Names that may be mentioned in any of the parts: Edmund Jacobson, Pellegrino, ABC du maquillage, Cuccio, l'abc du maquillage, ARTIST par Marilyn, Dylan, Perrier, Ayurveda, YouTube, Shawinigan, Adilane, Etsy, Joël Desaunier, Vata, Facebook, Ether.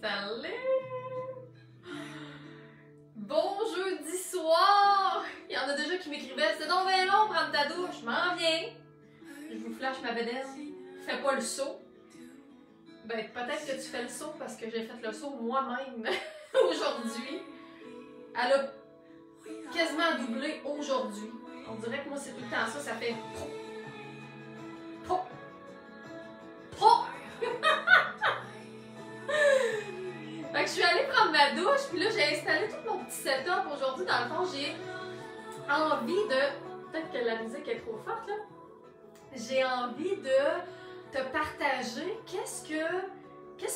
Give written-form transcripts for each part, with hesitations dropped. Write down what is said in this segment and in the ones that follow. Salut! Bon jeudi soir! Il y en a déjà qui m'écrivaient « C'est donc bien long, prendre ta douche! » Je m'en viens! Je vous flash ma bédaine. Fais pas le saut. Ben, peut-être que tu fais le saut parce que j'ai fait le saut moi-même aujourd'hui. Elle a quasiment doublé aujourd'hui. On dirait que moi, c'est tout le temps ça, ça fait pro! Pro! Pro! Fait que je suis allée prendre ma douche, puis là j'ai installé tout mon petit setup aujourd'hui. Dans le fond, j'ai envie de... Peut-être que la musique est trop forte, là. J'ai envie de te partager qu'est-ce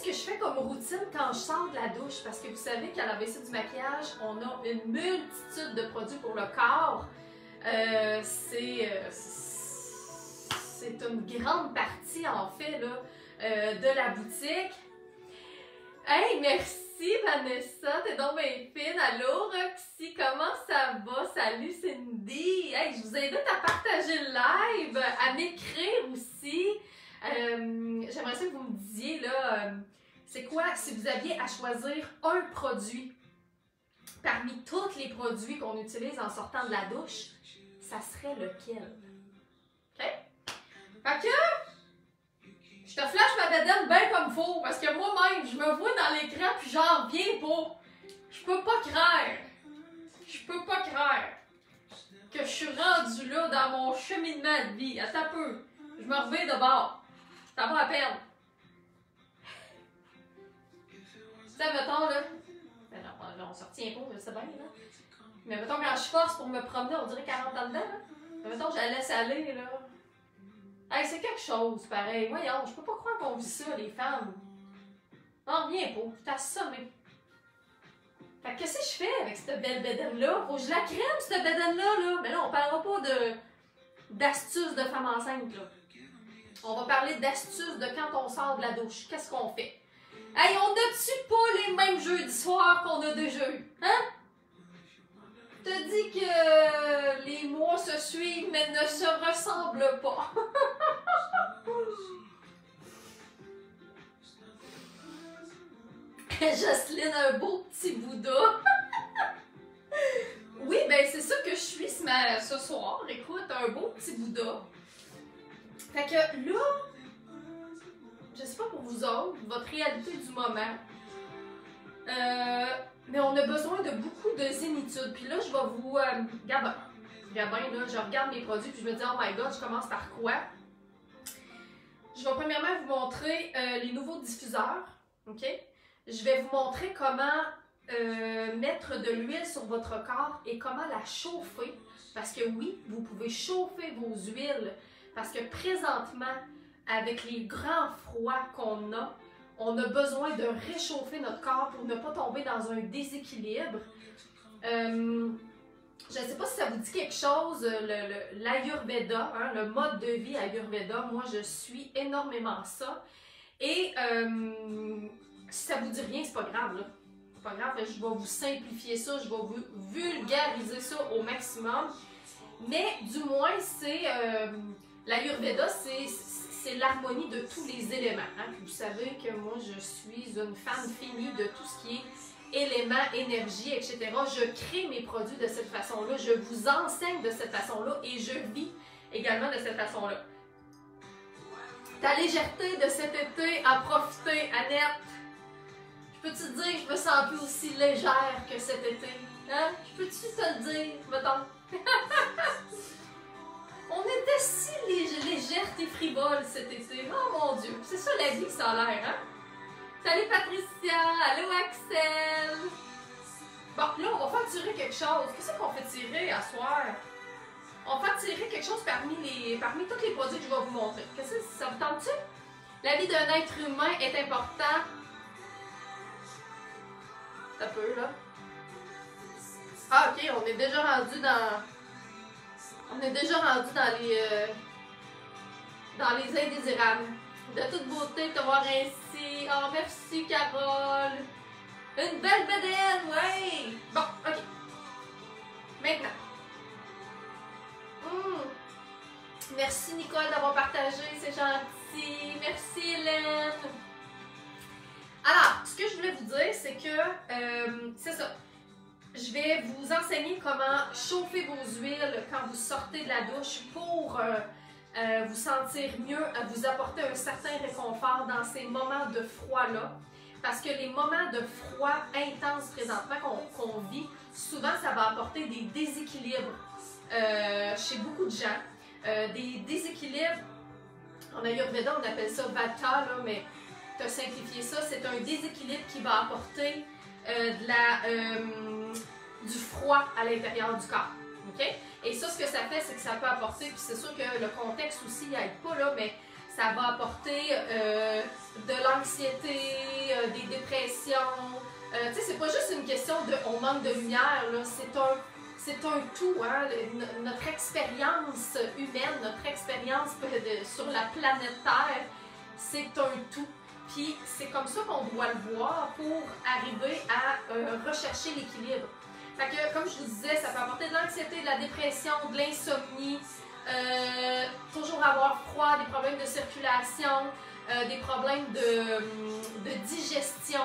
que je fais comme routine quand je sors de la douche. Parce que vous savez qu'à l'ABC du maquillage, on a une multitude de produits pour le corps. C'est une grande partie, en fait, là, de la boutique. Hey, merci Vanessa, t'es donc bien fine. Allô Roxy, comment ça va? Salut Cindy. Hey, je vous invite à partager le live, à m'écrire aussi. J'aimerais ça que vous me disiez, là, c'est quoi si vous aviez à choisir un produit parmi tous les produits qu'on utilise en sortant de la douche, ça serait lequel? OK? Fait que... Je te flash ma bedaine bien comme faut, parce que moi-même, je me vois dans l'écran puis j'en viens pas. Je peux pas croire. Je peux pas croire que je suis rendue là dans mon cheminement de vie. Attends un peu. Je me reviens de bord. T'as pas à peine. Tu sais, mettons là. Ben non, on se retient pas, je sais bien, là. Mais mettons, quand je force pour me promener, on dirait 40 ans dedans, là. Mais mettons, je la laisse aller, là. Hey, c'est quelque chose, pareil. Voyons, je peux pas croire qu'on vit ça, les femmes. Non, viens pas, je t'assommée. Fait que qu'est-ce que je fais avec cette belle bédaine-là? Faut que je la crème, cette bédaine-là, là. Mais là, on parlera pas d'astuces de femme enceinte, là. On va parler d'astuces de quand on sort de la douche. Qu'est-ce qu'on fait? Hey, on n'a-tu pas les mêmes jeudis soirs qu'on a déjà eu? Hein? T'as dit que les mois se suivent mais ne se ressemblent pas. Jocelyne, un beau petit Bouddha. Oui, ben c'est ça que je suis ce soir. Écoute, un beau petit Bouddha. Fait que là, je sais pas pour vous autres, votre réalité du moment. Mais on a besoin de beaucoup de zénitude. Puis là, je vais vous... Gabin, là, je regarde mes produits puis je me dis « Oh my God, je commence par quoi? » Je vais premièrement vous montrer les nouveaux diffuseurs, OK? Je vais vous montrer comment mettre de l'huile sur votre corps et comment la chauffer. Parce que oui, vous pouvez chauffer vos huiles. Parce que présentement, avec les grands froids qu'on a, on a besoin de réchauffer notre corps pour ne pas tomber dans un déséquilibre. Je ne sais pas si ça vous dit quelque chose, l'Ayurveda, hein, le mode de vie Ayurveda. Moi, je suis énormément ça. Et si ça ne vous dit rien, c'est pas grave, là. C'est pas grave, je vais vous simplifier ça, je vais vous vulgariser ça au maximum. Mais du moins, c'est l'Ayurveda, c'est l'harmonie de tous les éléments. Hein? Vous savez que moi, je suis une fan finie de tout ce qui est éléments, énergie, etc. Je crée mes produits de cette façon-là, je vous enseigne de cette façon-là et je vis également de cette façon-là. Ta légèreté de cet été, à profiter, Annette. Je peux-tu te dire que je me sens plus aussi légère que cet été? Hein? Je peux-tu te le dire, mettons? On était si légère et frivole cet été. Oh mon Dieu! C'est ça la vie que ça a l'air, hein? Salut Patricia! Allô Axel! Bon, là, on va faire tirer quelque chose. Qu'est-ce qu'on fait tirer à soir? On va faire tirer quelque chose parmi tous les produits que je vais vous montrer. Qu'est-ce que ça vous tente-tu? La vie d'un être humain est importante. Ça peut, là. Ah, OK, on est déjà rendu dans... On est déjà rendu dans les indésirables. De toute beauté, te voir ainsi. Oh, merci, Carole. Une belle bedaine, ouais. Bon, OK. Maintenant. Merci, Nicole, d'avoir partagé. C'est gentil. Merci, Hélène. Alors, ce que je voulais vous dire, c'est que, c'est ça, je vais vous enseigner comment chauffer vos huiles quand vous sortez de la douche pour vous sentir mieux, vous apporter un certain réconfort dans ces moments de froid-là. Parce que les moments de froid intense présentement qu'on vit, souvent ça va apporter des déséquilibres chez beaucoup de gens. Des déséquilibres, en Ayurveda on appelle ça Vata, là, mais tu as simplifié ça, c'est un déséquilibre qui va apporter du froid à l'intérieur du corps. Okay? Et ça, ce que ça fait, c'est que ça peut apporter, puis c'est sûr que le contexte aussi n'aide pas là, mais ça va apporter de l'anxiété, des dépressions. Tu sais, c'est pas juste une question de on manque de lumière, c'est un tout. Hein? Notre expérience humaine, notre expérience sur la planète Terre, c'est un tout. Puis c'est comme ça qu'on doit le voir pour arriver à rechercher l'équilibre. Fait que, comme je vous disais, ça peut apporter de l'anxiété, de la dépression, de l'insomnie, toujours avoir froid, des problèmes de circulation, des problèmes de digestion,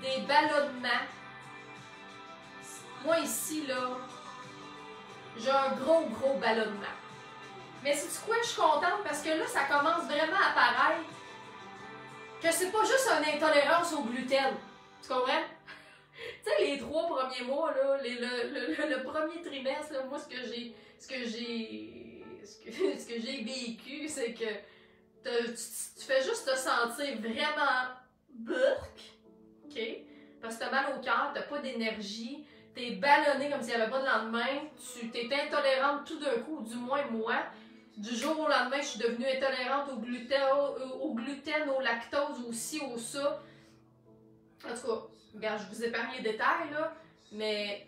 des ballonnements. Moi ici, là, j'ai un gros ballonnement. Mais c'est quoi, je suis contente parce que là, ça commence vraiment à apparaître que c'est pas juste une intolérance au gluten. Tu comprends? Tu sais, les 3 premiers mois, là, le premier trimestre, là, moi, ce que j'ai vécu, c'est que tu fais juste te sentir vraiment burk, ok? Parce que t'as mal au cœur, t'as pas d'énergie, t'es ballonné comme s'il n'y avait pas de lendemain, tu t'es intolérante tout d'un coup, du moins moi. Du jour au lendemain, je suis devenue intolérante au gluten, au lactose, aussi au ça. En tout cas, regarde, je vous épargne les détails, là, mais...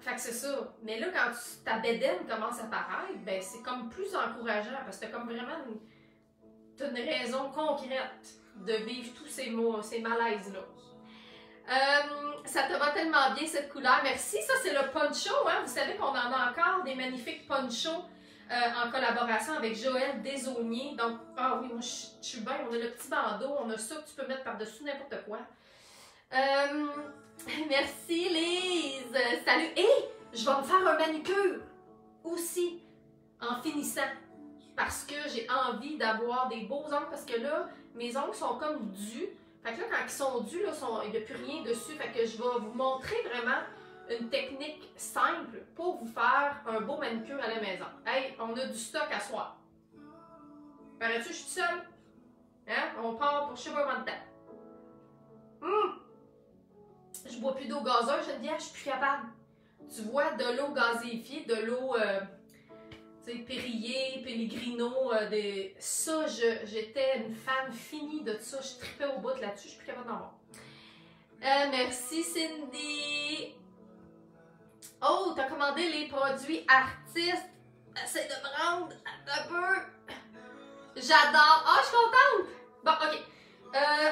Fait que c'est ça. Mais là, quand ta bédaine commence à paraître, ben c'est comme plus encourageant, parce que t'as comme vraiment une raison concrète de vivre tous ces malaises-là. Ça te va tellement bien, cette couleur. Merci, ça c'est le poncho, hein. Vous savez qu'on en a encore des magnifiques ponchos en collaboration avec Joël Desaunier. Donc, ah oui, moi je suis bien, on a le petit bandeau, on a ça que tu peux mettre par-dessus n'importe quoi. Merci Lise! Salut! Et je vais me faire un manucure aussi en finissant parce que j'ai envie d'avoir des beaux ongles parce que là, mes ongles sont comme dus. Fait que là, quand ils sont dus, il n'y a plus rien dessus. Fait que je vais vous montrer vraiment une technique simple pour vous faire un beau manucure à la maison. Hey, on a du stock à soir. Parais-tu que je suis seule? Hein? On part pour je sais pas combien de temps. Je bois plus d'eau gazeuse, je me dis, ah, je suis plus capable. Tu vois, de l'eau gazéifiée, de l'eau, tu sais, Perrier, Pellegrino, ça, j'étais une fan finie de ça, je tripais au bout là-dessus, je suis plus capable d'en voir. Merci Cindy. Oh, t'as commandé les produits artistes. Essaye de me rendre un peu. J'adore. Ah, je suis contente. Bon, ok.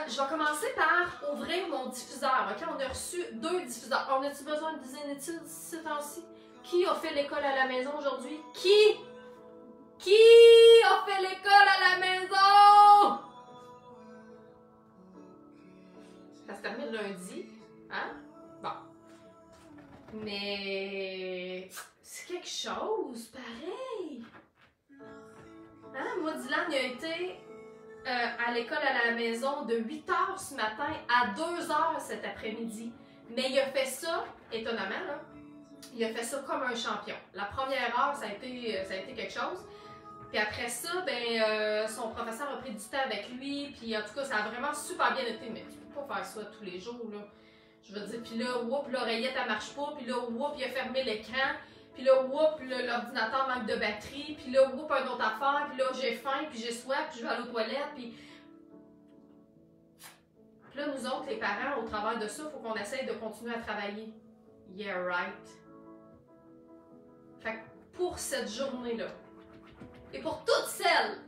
Je vais commencer par ouvrir mon diffuseur. Okay? On a reçu 2 diffuseurs. On a-tu besoin de d'une étude ces temps-ci? Qui a fait l'école à la maison aujourd'hui? Qui a fait l'école à la maison? Ça se termine lundi. Hein? Bon. Mais... c'est quelque chose pareil. Hein? Moi, Dylan, il a été... à l'école à la maison de 8 h ce matin à 2 h cet après-midi. Mais il a fait ça, étonnamment, là, il a fait ça comme un champion. La première heure, ça a été quelque chose. Puis après ça, ben, son professeur a pris du temps avec lui. Puis en tout cas, ça a vraiment super bien été. Mais tu peux pas faire ça tous les jours, là. Je veux dire, puis là, whoop, l'oreillette, elle marche pas. Puis là, whoop, il a fermé l'écran. Puis là, whoop, l'ordinateur manque de batterie, puis là, whoop, un autre affaire, puis là, j'ai faim, puis j'ai soif, puis je vais aller aux toilettes, puis... Puis là, nous autres, les parents, au travers de ça, il faut qu'on essaye de continuer à travailler. Yeah, right. Fait que pour cette journée-là, et pour toutes celles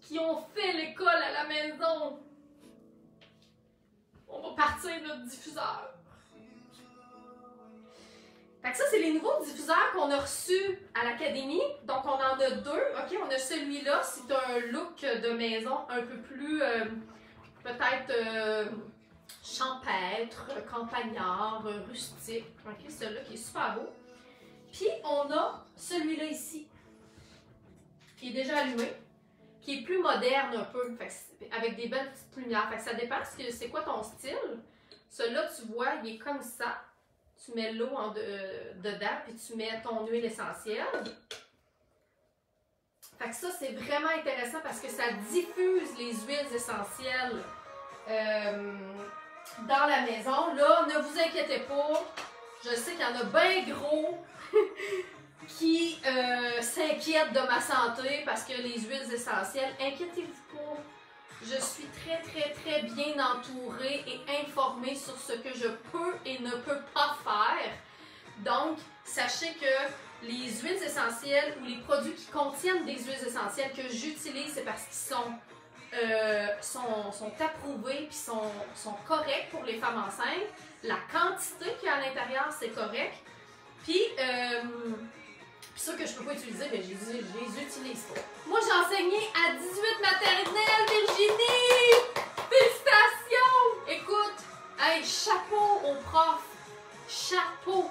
qui ont fait l'école à la maison, on va partir de notre diffuseur. Fait que ça, c'est les nouveaux diffuseurs qu'on a reçus à l'académie. Donc, on en a 2. OK, on a celui-là. C'est un look de maison un peu plus, peut-être, je champêtre, campagnard, rustique. Ok, celui-là qui est super beau. Puis on a celui-là ici, qui est déjà allumé, qui est plus moderne un peu, avec des belles petites lumières. Fait que ça dépend c'est quoi ton style. Celui-là, tu vois, il est comme ça. Tu mets l'eau dedans, puis tu mets ton huile essentielle. Fait que ça, c'est vraiment intéressant parce que ça diffuse les huiles essentielles dans la maison. Là, ne vous inquiétez pas, je sais qu'il y en a bien gros qui s'inquiètent de ma santé parce que les huiles essentielles, inquiétez-vous pas, je suis très très bien entourée et informée sur ce que je peux et ne peux pas faire. Donc, sachez que les huiles essentielles ou les produits qui contiennent des huiles essentielles que j'utilise, c'est parce qu'ils sont approuvés puis sont corrects pour les femmes enceintes. La quantité qu'il y a à l'intérieur, c'est correct. Puis, ceux que je ne peux pas utiliser, mais je les utilise pas. Moi, j'ai enseigné à 18 maternelles, Virginie! Félicitations! Écoute, hey, chapeau aux profs! Chapeau!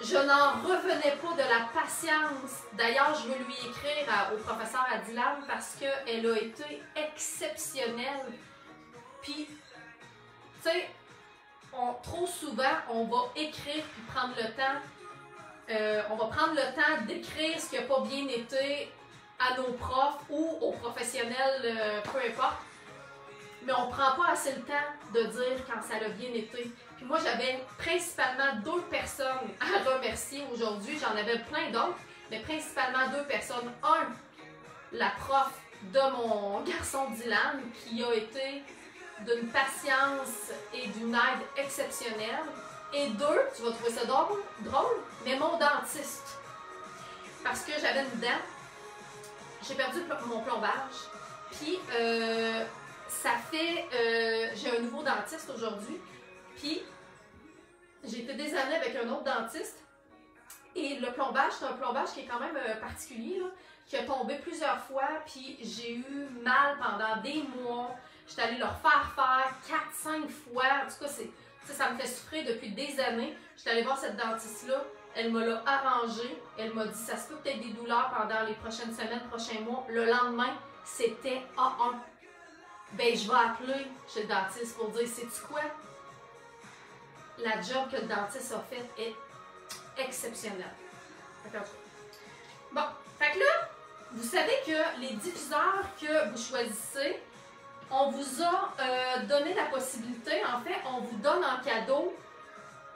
Je n'en revenais pas de la patience. D'ailleurs, je veux lui écrire au professeur Adilane parce qu'elle a été exceptionnelle. Puis, tu sais, trop souvent, on va écrire puis prendre le temps. On va prendre le temps d'écrire ce qui n'a pas bien été à nos profs ou aux professionnels, peu importe. Mais on ne prend pas assez le temps de dire quand ça l'a bien été. Puis moi, j'avais principalement deux personnes à remercier aujourd'hui. J'en avais plein d'autres, mais principalement deux personnes. Un, la prof de mon garçon Dylan, qui a été d'une patience et d'une aide exceptionnelle. Et deux, tu vas trouver ça drôle, mais mon dentiste. Parce que j'avais une dent, j'ai perdu mon plombage, puis ça fait... j'ai un nouveau dentiste aujourd'hui, puis j'ai été désamnée avec un autre dentiste, et le plombage, c'est un plombage qui est quand même particulier, là, qui a tombé plusieurs fois, puis j'ai eu mal pendant des mois, j'étais allée le refaire faire 4-5 fois, en tout cas c'est... Ça me fait souffrir depuis des années. Je suis allée voir cette dentiste-là, elle me l'a arrangée, elle m'a dit ça se peut peut-être des douleurs pendant les prochaines semaines, prochains mois. Le lendemain, c'était A1. Ben, je vais appeler chez le dentiste pour dire, sais-tu quoi? La job que le dentiste a faite est exceptionnelle. Bon, fait que là, vous savez que les diffuseurs que vous choisissez, on vous a donné la possibilité, en fait, on vous donne en cadeau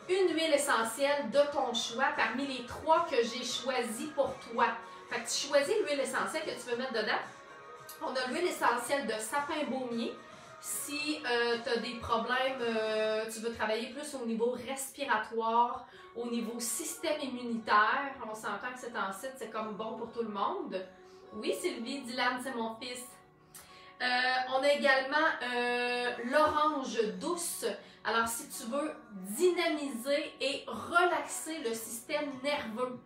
une huile essentielle de ton choix parmi les trois que j'ai choisies pour toi. Fait que tu choisis l'huile essentielle que tu veux mettre dedans. On a l'huile essentielle de sapin baumier. Si tu as des problèmes, tu veux travailler plus au niveau respiratoire, au niveau système immunitaire, on s'entend que cet enceinte, c'est comme bon pour tout le monde. Oui, Sylvie, Dylan, c'est mon fils. On a également l'orange douce. Alors, si tu veux dynamiser et relaxer le système nerveux.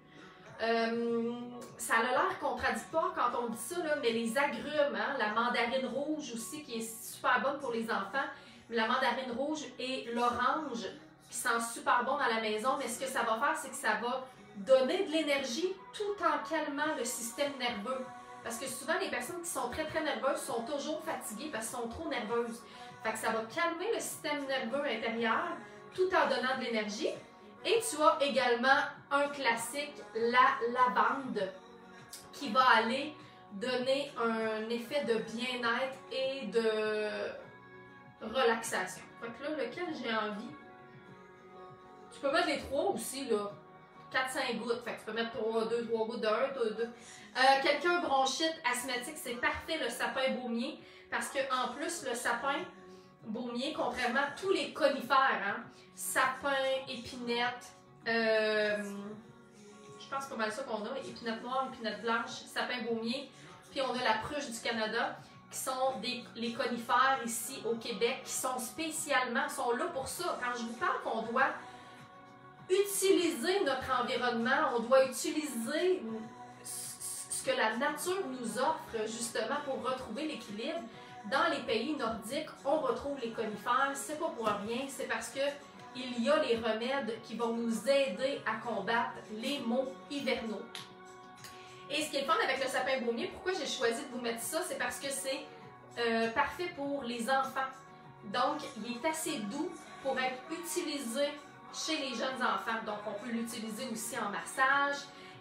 Ça a l'air contradictoire quand on dit ça, là, mais les agrumes, hein, la mandarine rouge aussi, qui est super bonne pour les enfants, mais la mandarine rouge et l'orange, qui sent super bon dans la maison, mais ce que ça va faire, c'est que ça va donner de l'énergie tout en calmant le système nerveux. Parce que souvent, les personnes qui sont très nerveuses sont toujours fatiguées parce qu'elles sont trop nerveuses. Fait que ça va calmer le système nerveux intérieur tout en donnant de l'énergie. Et tu as également un classique, la lavande, qui va aller donner un effet de bien-être et de relaxation. Fait que là, lequel j'ai envie? Tu peux mettre les trois aussi, là. 4-5 gouttes, fait que tu peux mettre 2-3 gouttes de 1, 2. Quelqu'un bronchite, asthmatique, c'est parfait le sapin baumier, parce qu'en plus, le sapin baumier, contrairement à tous les conifères, hein, sapin, épinette, je pense pas mal ça qu'on a, épinette noire, épinette blanche, sapin baumier, puis on a la pruche du Canada, qui sont les conifères ici au Québec, qui sont spécialement, sont là pour ça. Quand je vous parle qu'on doit utiliser notre environnement, on doit utiliser ce que la nature nous offre justement pour retrouver l'équilibre. Dans les pays nordiques, on retrouve les conifères, c'est pas pour rien, c'est parce que il y a les remèdes qui vont nous aider à combattre les maux hivernaux. Et ce qui est le fun avec le sapin baumier, pourquoi j'ai choisi de vous mettre ça, c'est parce que c'est parfait pour les enfants. Donc, il est assez doux pour être utilisé chez les jeunes enfants. Donc, on peut l'utiliser aussi en massage.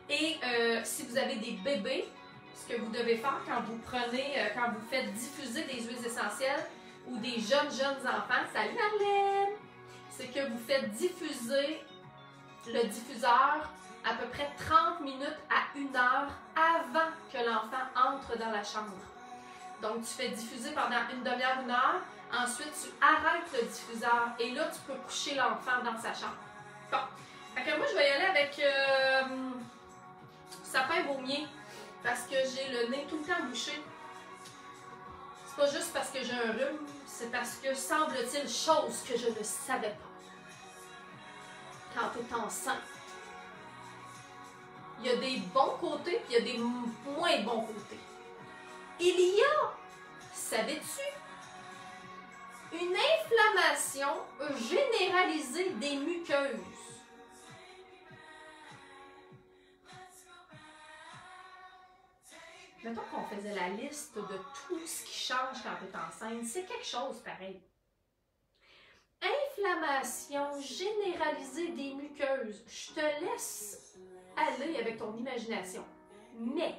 Et si vous avez des bébés, ce que vous devez faire quand vous prenez, quand vous faites diffuser des huiles essentielles ou des jeunes enfants, salut Marlène! C'est que vous faites diffuser le diffuseur à peu près 30 minutes à 1 heure avant que l'enfant entre dans la chambre. Donc, tu fais diffuser pendant une demi-heure, 1 heure. Ensuite, tu arrêtes le diffuseur et là, tu peux coucher l'enfant dans sa chambre. Bon. Alors, moi, je vais y aller avec sapin baumier parce que j'ai le nez tout le temps bouché. C'est pas juste parce que j'ai un rhume, c'est parce que, semble-t-il, chose que je ne savais pas. Quand tu es enceinte, il y a des bons côtés puis il y a des moins bons côtés. Il y a, savais-tu, une inflammation généralisée des muqueuses. Mettons qu'on faisait la liste de tout ce qui change quand tu es enceinte, c'est quelque chose pareil. Inflammation généralisée des muqueuses. Je te laisse aller avec ton imagination. Mais,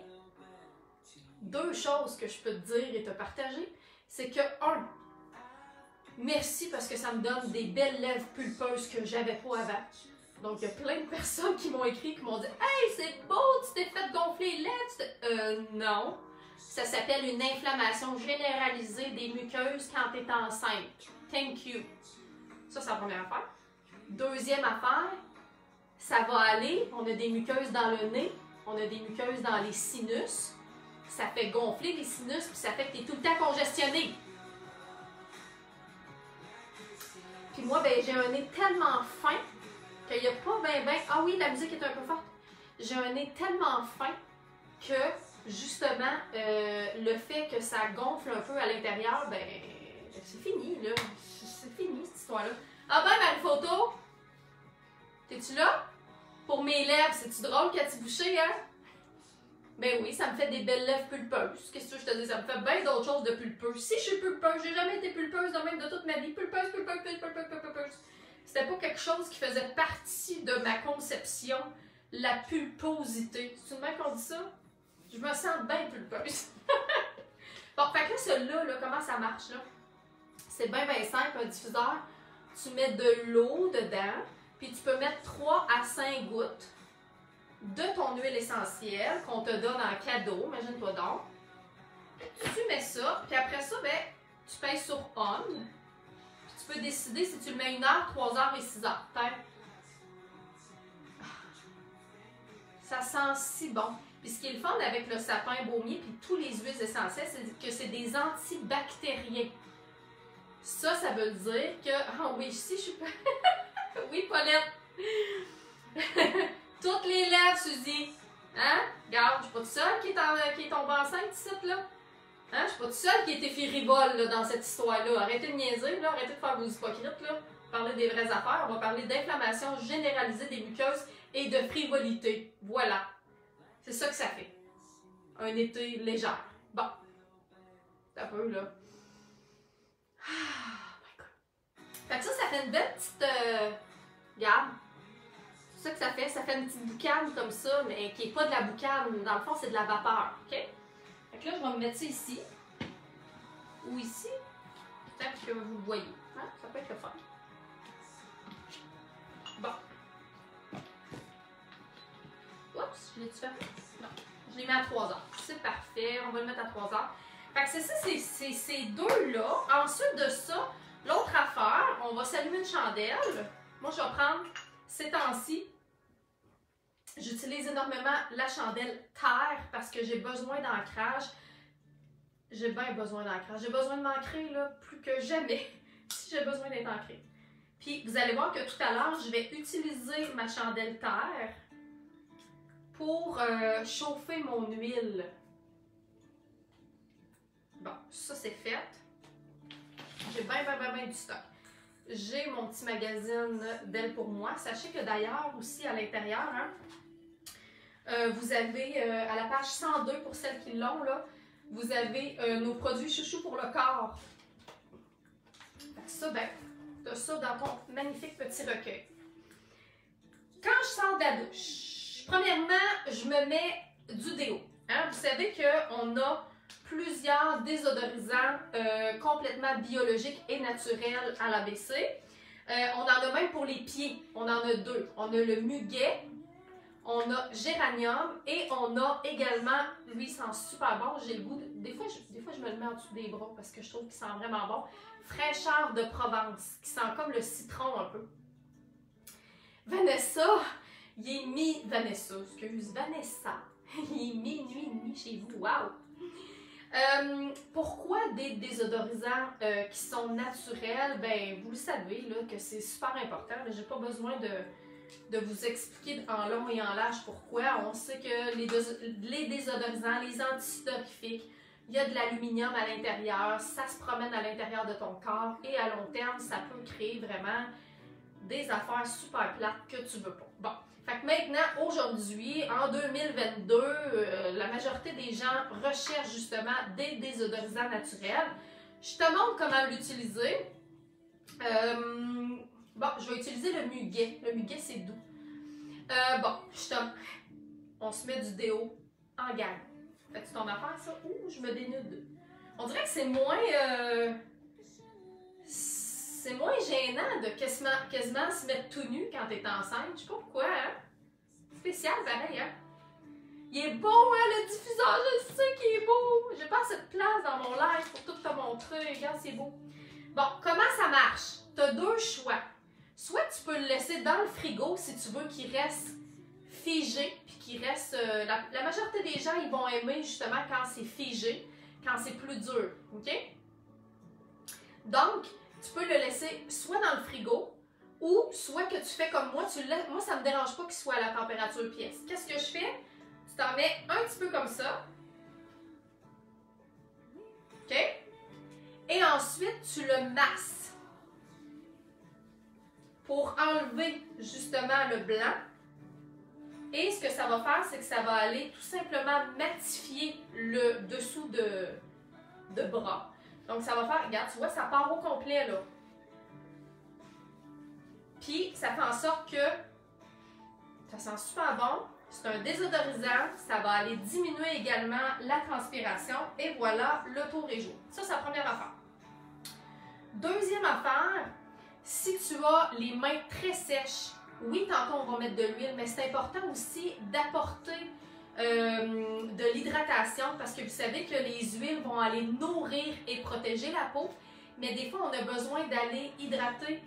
deux choses que je peux te dire et te partager, c'est que, un, merci parce que ça me donne des belles lèvres pulpeuses que j'avais pas avant. Donc, il y a plein de personnes qui m'ont écrit, qui m'ont dit « Hey, c'est beau, tu t'es fait gonfler les lèvres! » Non. Ça s'appelle une inflammation généralisée des muqueuses quand tu es enceinte. Thank you. Ça, c'est la première affaire. Deuxième affaire, ça va aller. On a des muqueuses dans le nez, on a des muqueuses dans les sinus. Ça fait gonfler les sinus, puis ça fait que tu es tout le temps congestionné. Puis moi, ben, j'ai un nez tellement fin qu'il n'y a pas ben... Ah oui, la musique est un peu forte. J'ai un nez tellement fin que, justement, le fait que ça gonfle un peu à l'intérieur, ben, c'est fini, là. C'est fini, cette histoire-là. Ah ben, ma photo! T'es-tu là? Pour mes lèvres, c'est-tu drôle quand tu bouché, hein? Ben oui, ça me fait des belles lèvres pulpeuses. Qu'est-ce que je te dis? Ça me fait bien d'autres choses de pulpeuse. Si je suis pulpeuse, j'ai jamais été pulpeuse de même de toute ma vie. Pulpeuse, pulpeuse, pulpeuse, pulpeuse, pulpeuse. C'était pas quelque chose qui faisait partie de ma conception, la pulposité. C'est une même qu'on dit ça? Je me sens bien pulpeuse. Bon, fait que là, celui-là, là, comment ça marche, là? C'est bien, bien simple, un diffuseur. Tu mets de l'eau dedans, puis tu peux mettre 3 à 5 gouttes de ton huile essentielle qu'on te donne en cadeau, imagine-toi donc. Tu mets ça, puis après ça, ben, tu pèses sur « On ». Tu peux décider si tu le mets 1 heure, 3 heures et 6 heures. Ça sent si bon. Puis ce qui est le fun avec le sapin baumier puis tous les huiles essentielles, c'est que c'est des antibactériens. Ça, ça veut dire que... Ah oui, si je suis pas... Oui, Paulette! Toutes les lèvres, Suzy! Hein? Regarde, je suis pas toute seule qui est tombée enceinte ici, là? Hein? Je suis pas toute seule qui a été firibole là, dans cette histoire-là. Arrêtez de niaiser, là. Arrêtez de faire vos hypocrites, là. Parler des vraies affaires. On va parler d'inflammation généralisée des muqueuses et de frivolité. Voilà. C'est ça que ça fait. Un été léger. Bon. C'est un peu, là. Ah, my God. Fait que ça fait une belle petite... Regarde. C'est ça que ça fait. Ça fait une petite boucane comme ça, mais qui n'est pas de la boucane. Dans le fond, c'est de la vapeur. OK? Là, je vais me mettre ça ici ou ici, peut-être que vous voyez. Hein? Ça peut être le fun. Bon. Oups, je l'ai-tu fait? Non. Je l'ai mis à 3 heures. C'est parfait. On va le mettre à 3 heures. Fait que c'est ça, c'est ces deux-là. Ensuite de ça, l'autre affaire, on va s'allumer une chandelle. Moi, je vais prendre ces temps-ci. J'utilise énormément la chandelle terre parce que j'ai besoin d'ancrage. J'ai bien besoin d'ancrage. J'ai besoin de m'ancrer là plus que jamais si j'ai besoin d'être ancrée. Puis vous allez voir que tout à l'heure, je vais utiliser ma chandelle terre pour chauffer mon huile. Bon, ça c'est fait. J'ai bien du stock. J'ai mon petit magazine d'Elle pour moi. Sachez que d'ailleurs aussi à l'intérieur, hein, vous avez à la page 102 pour celles qui l'ont, vous avez nos produits chouchous pour le corps. Ça, ben, tu as ça dans ton magnifique petit recueil. Quand je sors de la douche, premièrement, je me mets du déo. Hein? Vous savez qu'on a plusieurs désodorisants complètement biologiques et naturels à l'ABC. On en a même pour les pieds. On en a deux. On a le muguet, on a géranium et on a également, lui il sent super bon, j'ai le goût, des fois je me le mets en dessous des bras parce que je trouve qu'il sent vraiment bon. Fraîcheur de Provence, qui sent comme le citron un peu. Vanessa, il est Vanessa, il est minuit et demi chez vous, wow! Pourquoi des désodorisants qui sont naturels? Ben, vous le savez là, que c'est super important, j'ai pas besoin de vous expliquer en long et en large pourquoi. On sait que les désodorisants, les antisidorifiques, il y a de l'aluminium à l'intérieur, ça se promène à l'intérieur de ton corps et à long terme, ça peut créer vraiment des affaires super plates que tu veux pas. Bon, fait que maintenant, aujourd'hui, en 2022, la majorité des gens recherchent justement des désodorisants naturels. Je te montre comment l'utiliser. Bon, je vais utiliser le muguet. Le muguet, c'est doux. Bon, on se met du déo en gang. Fais-tu ton affaire, ça? Ouh, je me dénude. On dirait que c'est moins... c'est moins gênant de quasiment se mettre tout nu quand t'es enceinte. Je sais pas pourquoi, hein? Spécial, pareil, hein? Il est beau, hein, le diffuseur? Je sais qu'il est beau! J'ai pas cette place dans mon live pour tout te montrer. Regarde, c'est beau. Bon, comment ça marche? T'as deux choix. Soit tu peux le laisser dans le frigo si tu veux qu'il reste figé, puis qu'il reste... la majorité des gens, ils vont aimer justement quand c'est figé, quand c'est plus dur, ok? Donc, tu peux le laisser soit dans le frigo, ou soit que tu fais comme moi, tu le laisses... Moi, ça me dérange pas qu'il soit à la température pièce. Qu'est-ce que je fais? Tu t'en mets un petit peu comme ça, ok? Et ensuite, tu le masses pour enlever justement le blanc. Et ce que ça va faire, c'est que ça va aller tout simplement matifier le dessous de bras. Donc ça va faire, regarde, tu vois, ça part au complet là. Puis ça fait en sorte que ça sent super bon, c'est un désodorisant, ça va aller diminuer également la transpiration et voilà, le tour est joué. Ça, c'est la première affaire. Deuxième affaire, si tu as les mains très sèches, oui, tantôt on va mettre de l'huile, mais c'est important aussi d'apporter de l'hydratation parce que vous savez que les huiles vont aller nourrir et protéger la peau, mais des fois on a besoin d'aller hydrater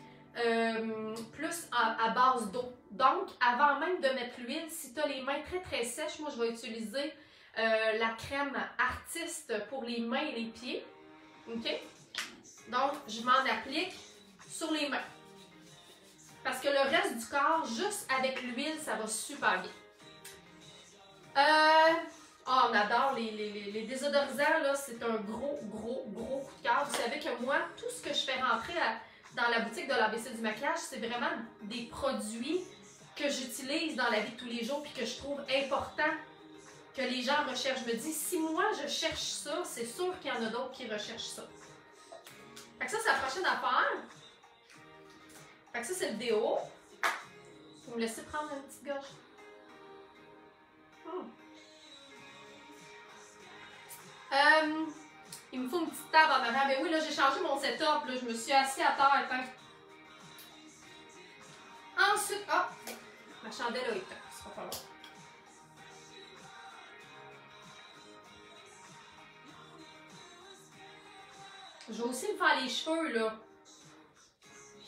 plus à base d'eau. Donc, avant même de mettre l'huile, si tu as les mains très très sèches, moi je vais utiliser la crème ARTIST pour les mains et les pieds. OK? Donc, je m'en applique sur les mains. Parce que le reste du corps, juste avec l'huile, ça va super bien. Oh, on adore les désodorisants, là, c'est un gros coup de cœur. Vous savez que moi, tout ce que je fais rentrer dans la boutique de l'ABC du maquillage, c'est vraiment des produits que j'utilise dans la vie de tous les jours et que je trouve important que les gens recherchent. Je me dis, si moi je cherche ça, c'est sûr qu'il y en a d'autres qui recherchent ça. Fait que ça, c'est la prochaine affaire. Fait que ça, c'est le déo. Vous me laissez prendre une petite gorge. Il me faut une petite table en arrière. Mais oui, là, j'ai changé mon setup. Là, je me suis assise à terre. Attends. Ensuite, oh, ma chandelle a éteint. Ce sera pas long. Je vais aussi me faire les cheveux, là.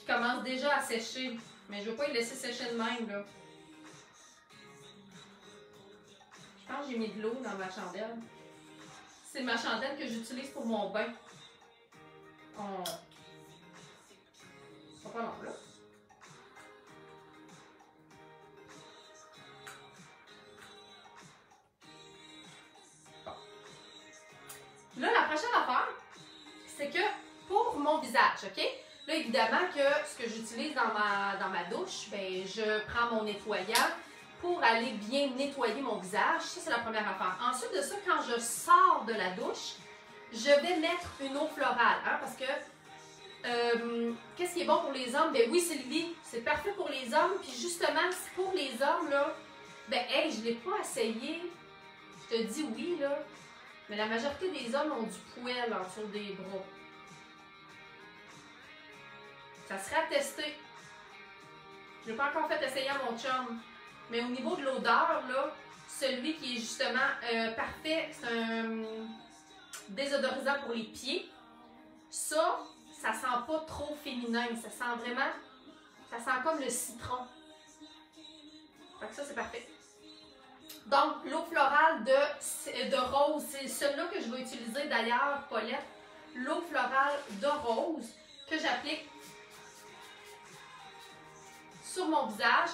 Il commence déjà à sécher, mais je ne veux pas le laisser sécher de même là. Je pense que j'ai mis de l'eau dans ma chandelle. C'est ma chandelle que j'utilise pour mon bain. On va pas long là. Bon. Là, la prochaine affaire, visage, ok? Là, évidemment que ce que j'utilise dans ma douche, ben, je prends mon nettoyant pour aller bien nettoyer mon visage. Ça, c'est la première affaire. Ensuite de ça, quand je sors de la douche, je vais mettre une eau florale, hein, parce que qu'est-ce qui est bon pour les hommes? Ben oui, Sylvie, c'est parfait pour les hommes. Puis justement, pour les hommes, là, ben hey, je ne l'ai pas essayé. Je te dis oui, là. Mais la majorité des hommes ont du poil en dessous des bras. Ça serait à tester. Je n'ai pas encore fait essayer à mon chum. Mais au niveau de l'odeur, là, celui qui est justement parfait, c'est un désodorisant pour les pieds. Ça, ça sent pas trop féminin, ça sent vraiment, ça sent comme le citron. Fait que ça, c'est parfait. Donc, l'eau florale de rose, c'est celle-là que je vais utiliser d'ailleurs, Paulette. L'eau florale de rose que j'applique sur mon visage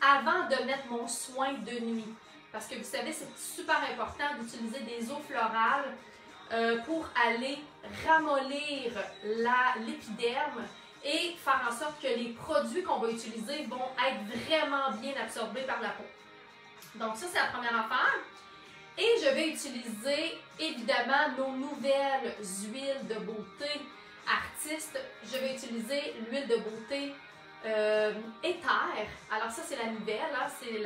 avant de mettre mon soin de nuit. Parce que vous savez, c'est super important d'utiliser des eaux florales pour aller ramollir l'épiderme et faire en sorte que les produits qu'on va utiliser vont être vraiment bien absorbés par la peau. Donc ça, c'est la première affaire. Et je vais utiliser, évidemment, nos nouvelles huiles de beauté artistes. Je vais utiliser l'huile de beauté Ether. Alors ça, c'est la nouvelle, hein? C'est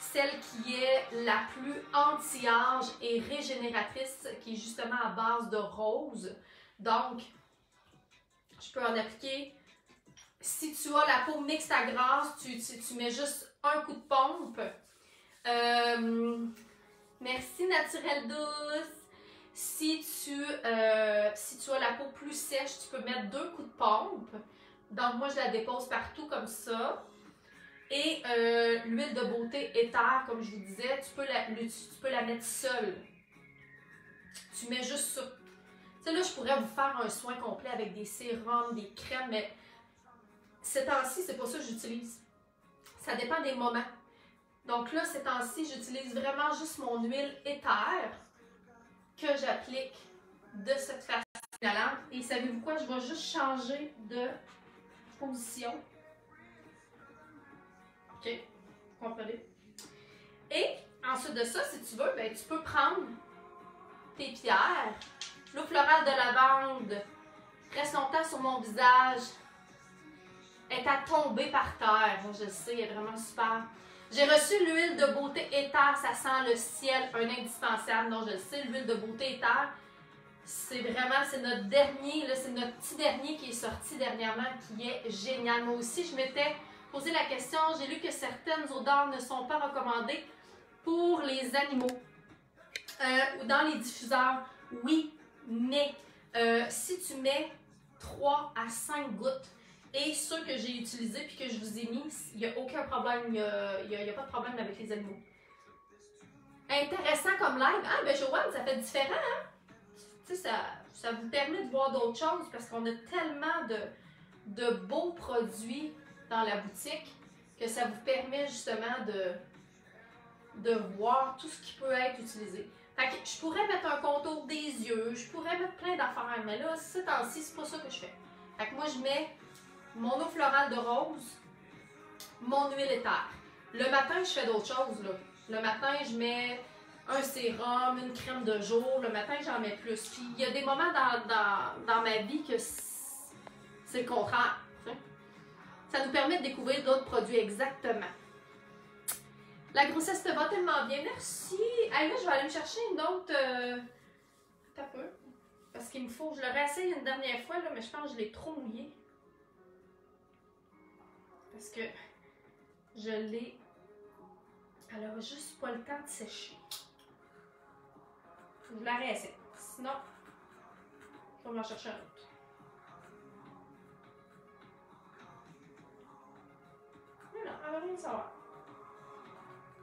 celle qui est la plus anti-âge et régénératrice, qui est justement à base de rose. Donc, je peux en appliquer. Si tu as la peau mixte à grasse, tu mets juste un coup de pompe. Merci Naturelle Douce. Si tu as la peau plus sèche, tu peux mettre 2 coups de pompe. Donc moi, je la dépose partout comme ça. Et l'huile de beauté Ether, comme je vous disais, tu peux la mettre seule. Tu mets juste ça. Tu sais, là, je pourrais vous faire un soin complet avec des sérums, des crèmes, mais ces temps-ci, c'est pas ça que j'utilise. Ça dépend des moments. Donc là, ces temps-ci, j'utilise vraiment juste mon huile Ether que j'applique de cette façon. Et savez-vous quoi? Je vais juste changer de position. OK? Vous comprenez? Et ensuite de ça, si tu veux, ben, tu peux prendre tes pierres. L'eau florale de lavande reste longtemps sur mon visage. Elle est à tomber par terre. Moi, je sais, elle est vraiment super. J'ai reçu l'huile de beauté Ether. Ça sent le ciel, un indispensable. Donc, je le sais, l'huile de beauté Ether, c'est vraiment, c'est notre dernier, c'est notre petit dernier qui est sorti dernièrement, qui est génial. Moi aussi, je m'étais posé la question, j'ai lu que certaines odeurs ne sont pas recommandées pour les animaux ou dans les diffuseurs. Oui, mais si tu mets 3 à 5 gouttes, et ceux que j'ai utilisés puis que je vous ai mis, il n'y a aucun problème, il n'y a pas de problème avec les animaux. Intéressant comme live. Ah, ben Joanne, ça fait différent, hein? Tu sais, ça vous permet de voir d'autres choses parce qu'on a tellement de beaux produits dans la boutique que ça vous permet justement de voir tout ce qui peut être utilisé. Fait que je pourrais mettre un contour des yeux, je pourrais mettre plein d'affaires, mais là, ce temps-ci, c'est pas ça que je fais. Fait que moi, je mets mon eau florale de rose, mon huile Ether. Le matin, je fais d'autres choses, là. Le matin, je mets un sérum, une crème de jour. Le matin, j'en mets plus. Puis, il y a des moments dans ma vie que c'est le contraire. Ça nous permet de découvrir d'autres produits, exactement. La grossesse te va tellement bien. Merci! Allez, je vais aller me chercher une autre... T'as peur? Parce qu'il me faut... Je le réessaye une dernière fois, là, mais je pense que je l'ai trop mouillé. Parce que je l'ai... Elle n'a juste pas le temps de sécher. Je la réessaye. Sinon, je vais m'en chercher un autre. Non, elle va rien savoir.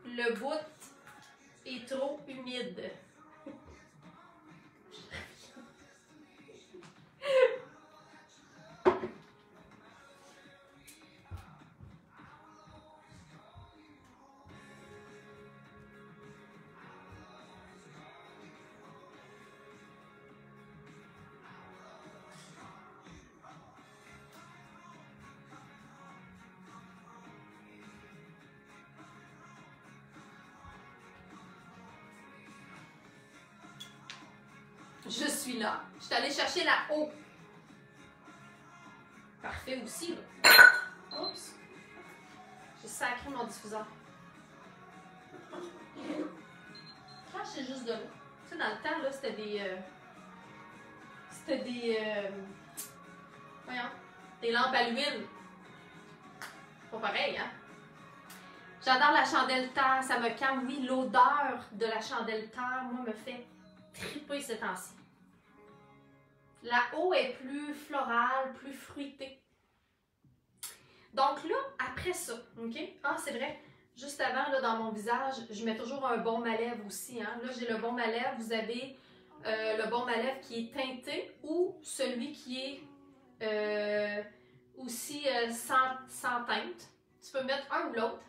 Le bout est trop humide. Je suis là. Je suis allée chercher là-haut. Parfait aussi, là. Oups. J'ai sacré mon diffuseur. Crash, c'est juste de l'eau. Tu sais, dans le temps, là, c'était des... voyons. Des lampes à l'huile. Pas pareil, hein? J'adore la chandelle terre, ça me calme. Oui, l'odeur de la chandelle terre, moi, me fait triper ces temps-ci. La eau est plus florale, plus fruitée. Donc là, après ça, OK? Ah, c'est vrai, juste avant, là, dans mon visage, je mets toujours un baume à lèvres aussi, hein? Là, j'ai le baume à lèvres, vous avez le baume à lèvres qui est teinté ou celui qui est aussi sans teinte. Tu peux mettre un ou l'autre.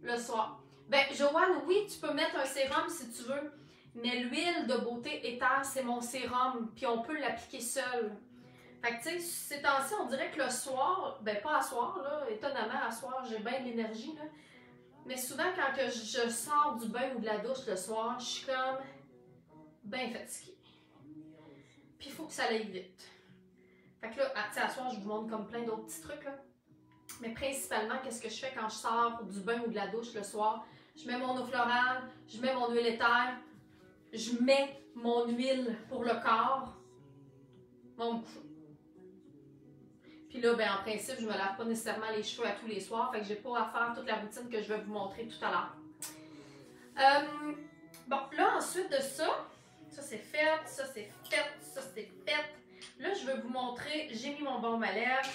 Le soir. Ben, Joanne, oui, tu peux mettre un sérum si tu veux, mais l'huile de beauté Ether, c'est mon sérum, puis on peut l'appliquer seul. Fait que, tu sais, ces temps-ci, on dirait que le soir, ben, pas à soir, là, étonnamment, à soir, j'ai bien de l'énergie, là. Mais souvent, quand que je sors du bain ou de la douche le soir, je suis comme bien fatiguée. Puis il faut que ça aille vite. Fait que là, tu sais, à soir, je vous montre comme plein d'autres petits trucs, là. Mais principalement, qu'est-ce que je fais quand je sors du bain ou de la douche le soir? Je mets mon eau florale, je mets mon huile éthère, je mets mon huile pour le corps, mon cou. Puis là, ben, en principe, je ne me lave pas nécessairement les cheveux à tous les soirs, fait que je n'ai pas à faire toute la routine que je vais vous montrer tout à l'heure. Bon, là, ensuite de ça, ça c'est fait, ça c'est fait, ça c'est fait. Là, je vais vous montrer, j'ai mis mon baume à lèvres.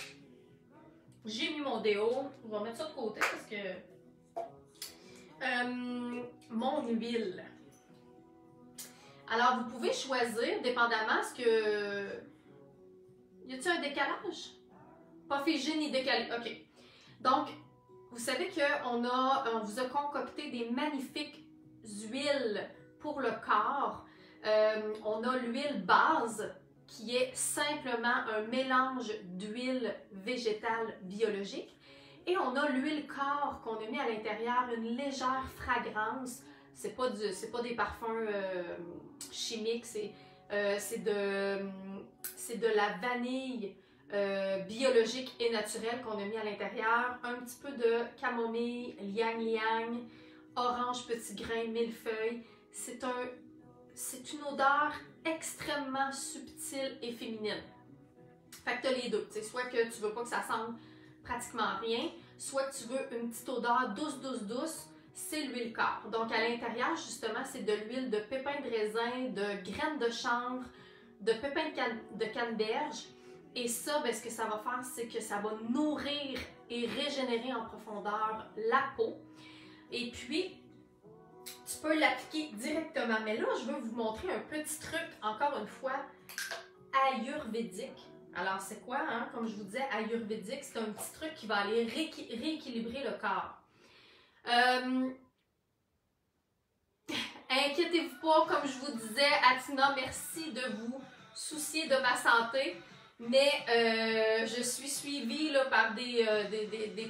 J'ai mis mon déo, on va mettre ça de côté parce que... mon huile. Alors, vous pouvez choisir, dépendamment ce que... Y a-t-il un décalage? Pas figé ni décalé, ok. Donc, vous savez qu'on a, on vous a concocté des magnifiques huiles pour le corps. On a l'huile base, qui est simplement un mélange d'huile végétale biologique. Et on a l'huile corps qu'on a mis à l'intérieur, une légère fragrance. C'est pas, des parfums chimiques, c'est de la vanille biologique et naturelle qu'on a mis à l'intérieur. Un petit peu de camomille, liang-liang, orange petit grain, millefeuille. C'est un... C'est une odeur extrêmement subtile et féminine. Fait que t'as les deux. T'sais, soit que tu veux pas que ça sente pratiquement rien, soit que tu veux une petite odeur douce, c'est l'huile corps. Donc à l'intérieur, justement, c'est de l'huile de pépins de raisin, de graines de chanvre, de pépins de canneberge. Et ça, ben, ce que ça va faire, c'est que ça va nourrir et régénérer en profondeur la peau. Et puis, tu peux l'appliquer directement. Mais là, je veux vous montrer un petit truc, encore une fois, ayurvédique. Alors, c'est quoi, hein? Comme je vous disais, ayurvédique, c'est un petit truc qui va aller rééquilibrer le corps. Inquiétez-vous pas, comme je vous disais, Atina, merci de vous soucier de ma santé. Mais je suis suivie là, par des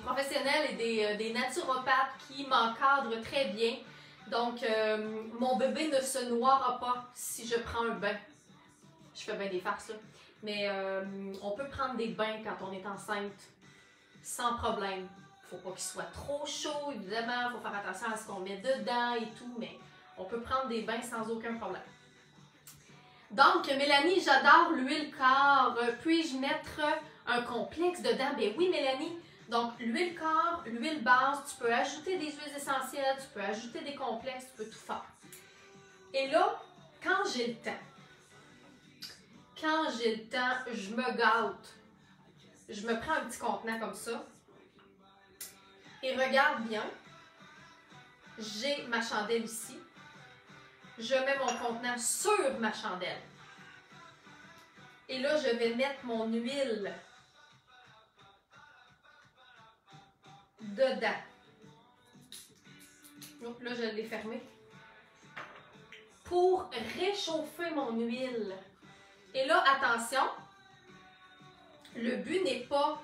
professionnels et des naturopathes qui m'encadrent très bien. Donc, mon bébé ne se noiera pas si je prends un bain. Je fais bien des farces, là. Mais on peut prendre des bains quand on est enceinte, sans problème. Faut pas qu'il soit trop chaud, évidemment. Faut faire attention à ce qu'on met dedans et tout, mais on peut prendre des bains sans aucun problème. Donc, Mélanie, j'adore l'huile corps. Puis-je mettre un complexe dedans? Ben oui, Mélanie. Donc, l'huile corps, l'huile base, tu peux ajouter des huiles essentielles, tu peux ajouter des complexes, tu peux tout faire. Et là, quand j'ai le temps, je me gâte. Je me prends un petit contenant comme ça. Et regarde bien, j'ai ma chandelle ici. Je mets mon contenant sur ma chandelle. Et là, je vais mettre mon huile dedans. Donc là, je l'ai fermé. Pour réchauffer mon huile. Et là, attention, le but n'est pas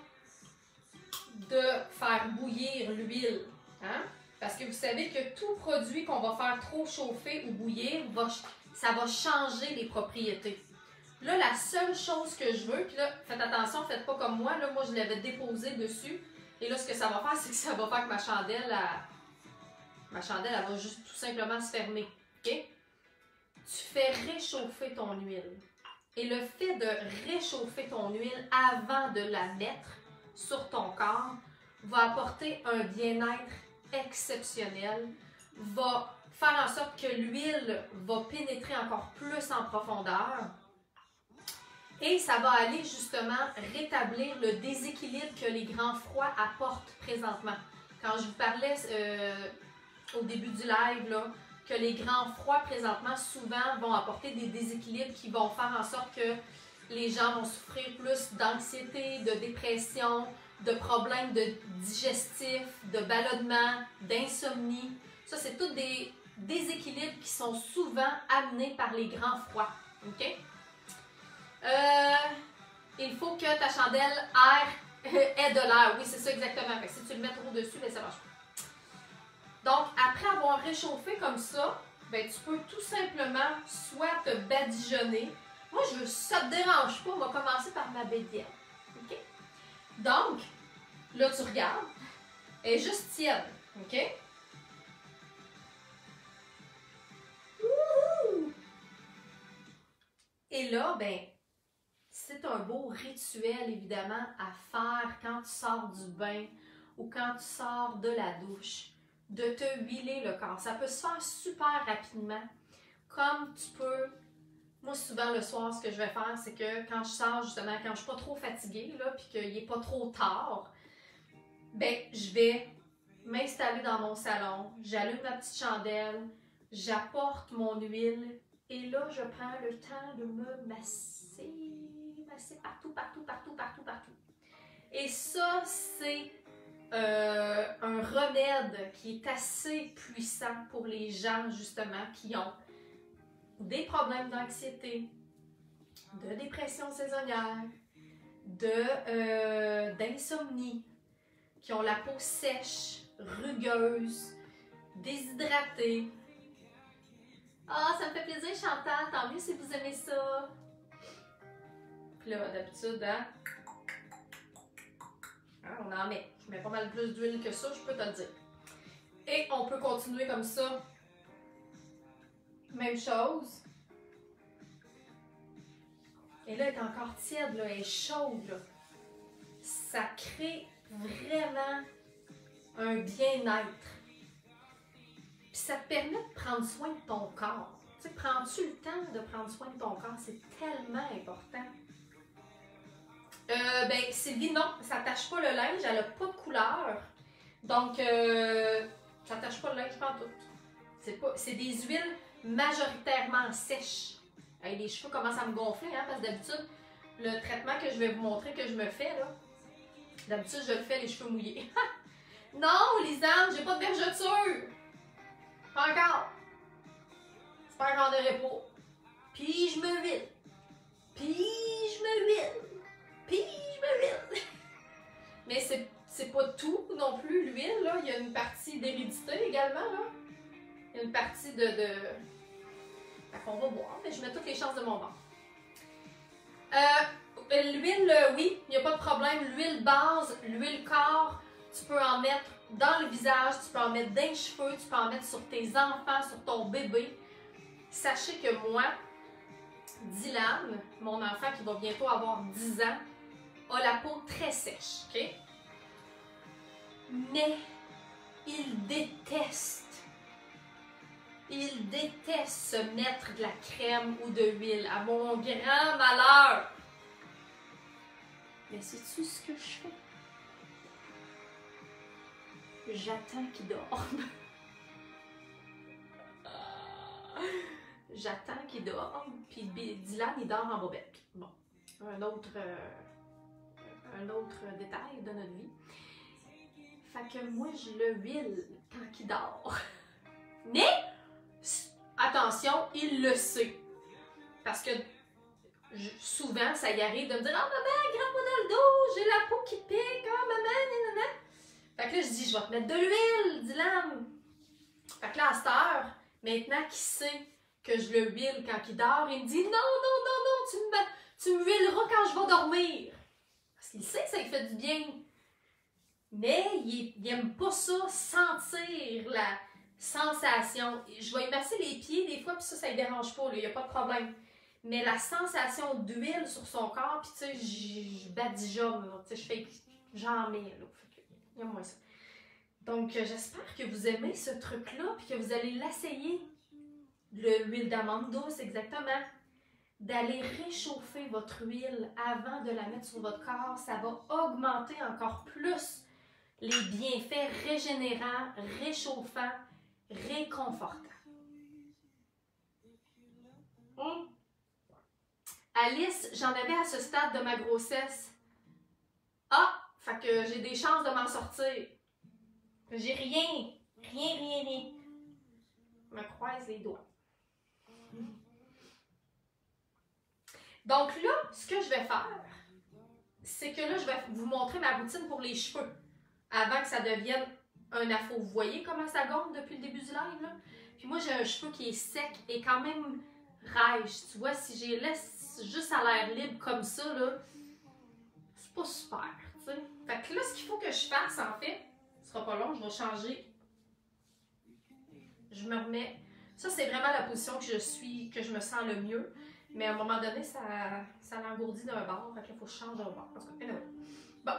de faire bouillir l'huile. Hein? Parce que vous savez que tout produit qu'on va faire trop chauffer ou bouillir, ça va changer les propriétés. Là, la seule chose que je veux, puis là, faites attention, faites pas comme moi, là, moi je l'avais déposé dessus, et là, ce que ça va faire, c'est que ça va faire que ma chandelle, elle va juste tout simplement se fermer, ok? Tu fais réchauffer ton huile. Et le fait de réchauffer ton huile avant de la mettre sur ton corps va apporter un bien-être exceptionnel, va faire en sorte que l'huile va pénétrer encore plus en profondeur et ça va aller justement rétablir le déséquilibre que les grands froids apportent présentement. Quand je vous parlais au début du live, là, que les grands froids présentement souvent vont apporter des déséquilibres qui vont faire en sorte que les gens vont souffrir plus d'anxiété, de dépression, de problèmes de digestif, de ballonnement, d'insomnie. Ça, c'est tous des déséquilibres qui sont souvent amenés par les grands froids. Okay? Il faut que ta chandelle ait de l'air. Oui, c'est ça exactement. Fait que si tu le mets trop dessus, ben, ça marche pas. Donc, après avoir réchauffé comme ça, ben, tu peux tout simplement soit te badigeonner. Moi, ça ne te dérange pas, on va commencer par ma bédienne. OK? Donc, là, tu regardes, elle est juste tiède. OK? Wouhou! Et là, ben, c'est un beau rituel, évidemment, à faire quand tu sors du bain ou quand tu sors de la douche, de te huiler le corps. Ça peut se faire super rapidement, comme tu peux. Moi, souvent, le soir, ce que je vais faire, c'est que quand je sors, justement, quand je ne suis pas trop fatiguée, là, puis qu'il n'est pas trop tard, ben, je vais m'installer dans mon salon, j'allume ma petite chandelle, j'apporte mon huile, et là, je prends le temps de me masser partout. Et ça, c'est un remède qui est assez puissant pour les gens, justement, qui ont des problèmes d'anxiété, de dépression saisonnière, d'insomnie, qui ont la peau sèche, rugueuse, déshydratée. Ah, ça me fait plaisir, Chantal, tant mieux si vous aimez ça. Puis là, d'habitude, hein? On en met. Je mets pas mal plus d'huile que ça, je peux te le dire. Et on peut continuer comme ça. Même chose. Et là, elle est encore tiède, là, elle est chaude. Là. Ça crée vraiment un bien-être. Puis ça te permet de prendre soin de ton corps. Tu sais, prends-tu le temps de prendre soin de ton corps? C'est tellement important. Ben, Sylvie, non, ça n'attache pas le linge, elle n'a pas de couleur. Donc, ça n'attache pas le linge pantoute. C'est des huiles majoritairement sèche. Hey, les cheveux commencent à me gonfler, hein, parce que d'habitude, le traitement que je vais vous montrer que je me fais, là, d'habitude, je le fais les cheveux mouillés. Non, Lisanne, j'ai pas de vergeture! Pas encore! C'est pas un grand de repos. Puis je me vide. Puis je me vide. Mais c'est pas tout non plus, l'huile, là. Il y a une partie d'hérédité également, là. Une partie qu'on va boire, mais je mets toutes les chances de mon bord. L'huile, oui, il n'y a pas de problème. L'huile base, l'huile corps, tu peux en mettre dans le visage, tu peux en mettre dans les cheveux, tu peux en mettre sur tes enfants, sur ton bébé. Sachez que moi, Dylan, mon enfant qui va bientôt avoir 10 ans, a la peau très sèche, ok? Mais il déteste. Il déteste se mettre de la crème ou de l'huile, à mon grand malheur. Mais sais-tu ce que je fais? J'attends qu'il dorme. J'attends qu'il dorme. Puis Dylan, il dort en bobette. Bon, un autre détail de notre vie. Fait que moi, je le huile quand il dort. Mais... attention, il le sait. Parce que souvent, ça y arrive de me dire « Ah, oh, maman, grappe-moi dans le dos, j'ai la peau qui pique, ah, oh, maman, nanana. » Fait que là, je dis « Je vais te mettre de l'huile, Dylan. » Fait que là, à cette heure, maintenant qu'il sait que je le huile quand il dort, il me dit « Non, non, non, non, tu me huileras quand je vais dormir! » Parce qu'il sait que ça lui fait du bien. Mais il n'aime pas ça, sentir la sensation. Je vais émasser les pieds des fois, puis ça, ça ne dérange pas, il n'y a pas de problème. Mais la sensation d'huile sur son corps, puis tu sais, je bats déjà, tu sais, je fais genre mille, là. Il y a moins ça. Donc, j'espère que vous aimez ce truc-là, puis que vous allez l'essayer. L'huile d'amande douce, exactement. D'aller réchauffer votre huile avant de la mettre sur votre corps, ça va augmenter encore plus les bienfaits régénérants, réchauffants, réconfortants. Alice, j'en avais à ce stade de ma grossesse. Ah, fait que j'ai des chances de m'en sortir. J'ai rien, rien, rien, rien. Je me croise les doigts. Donc là, ce que je vais faire, c'est que là, je vais vous montrer ma routine pour les cheveux avant que ça devienne un afro. Vous voyez comment ça gonfle depuis le début du live, là? Puis moi, j'ai un cheveu qui est sec et quand même rêche. Tu vois, si je les laisse juste à l'air libre comme ça, là, c'est pas super, tu sais. Fait que là, ce qu'il faut que je fasse, en fait, ce sera pas long, je vais changer. Je me remets... Ça, c'est vraiment la position que je suis, que je me sens le mieux. Mais à un moment donné, ça l'engourdit d'un bord. Fait qu'il faut que je change d'un bord. En tout cas, bon.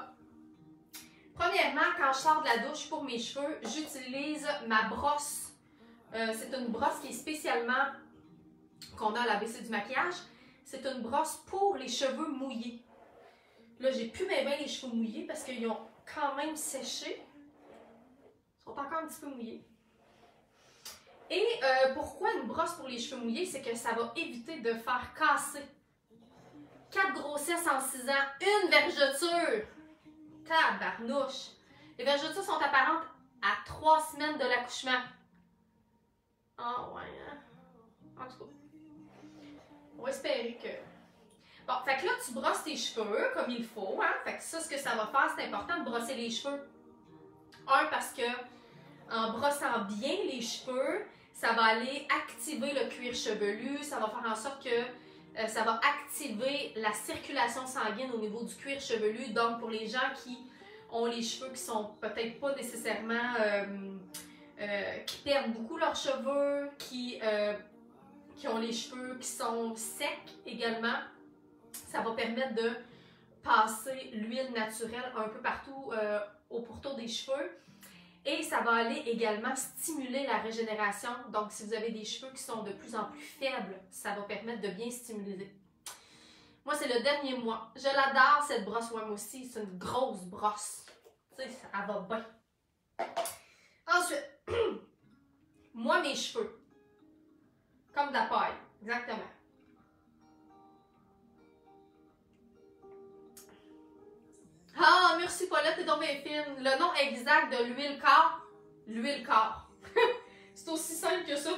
Premièrement, quand je sors de la douche pour mes cheveux, j'utilise ma brosse. C'est une brosse qui est spécialement... qu'on a à l'ABC du maquillage. C'est une brosse pour les cheveux mouillés. Là, j'ai plus mes mains les cheveux mouillés parce qu'ils ont quand même séché. Ils sont encore un petit peu mouillés. Et pourquoi une brosse pour les cheveux mouillés? C'est que ça va éviter de faire casser. 4 grossesses en 6 ans, une vergeture! Tabarnouche! Les vergetures sont apparentes à 3 semaines de l'accouchement. Ah ouais, hein? En tout cas, on va espérer que... Bon, fait que là, tu brosses tes cheveux comme il faut, hein? Fait que ça, ce que ça va faire, c'est important de brosser les cheveux. Un, parce que en brossant bien les cheveux, ça va aller activer le cuir chevelu, ça va faire en sorte que ça va activer la circulation sanguine au niveau du cuir chevelu. Donc, pour les gens qui ont les cheveux qui sont peut-être pas nécessairement... qui perdent beaucoup leurs cheveux, qui ont les cheveux qui sont secs également, ça va permettre de passer l'huile naturelle un peu partout au pourtour des cheveux. Et ça va aller également stimuler la régénération. Donc, si vous avez des cheveux qui sont de plus en plus faibles, ça va permettre de bien stimuler. Moi, c'est le dernier mois. Je l'adore, cette brosse. Moi aussi, c'est une grosse brosse. Tu sais, elle va bien. Ensuite, moi, mes cheveux. Comme de la paille, exactement. Ah, merci Paulette, t'es tombée fine. Le nom exact de l'huile corps. C'est aussi simple que ça.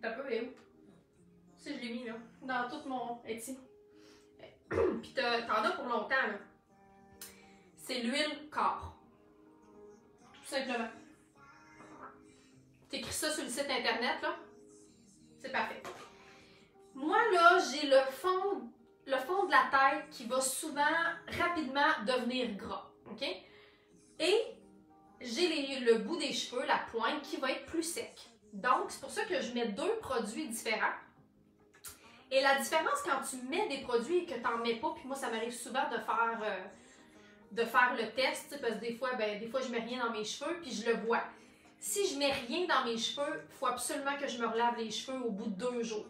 T'as peu, hein? Si je l'ai mis, là, dans tout mon Etsy. Puis t'en as pour longtemps, là. C'est l'huile corps. Tout simplement. T'écris ça sur le site internet, là. C'est parfait. Moi, là, j'ai le fond de la tête qui va souvent, rapidement devenir gras. OK? Et j'ai le bout des cheveux, la pointe, qui va être plus sec. Donc, c'est pour ça que je mets 2 produits différents. Et la différence, quand tu mets des produits et que tu n'en mets pas, puis moi, ça m'arrive souvent de faire le test, parce que des fois, je ne mets rien dans mes cheveux, puis je le vois. Si je mets rien dans mes cheveux, il faut absolument que je me relave les cheveux au bout de 2 jours.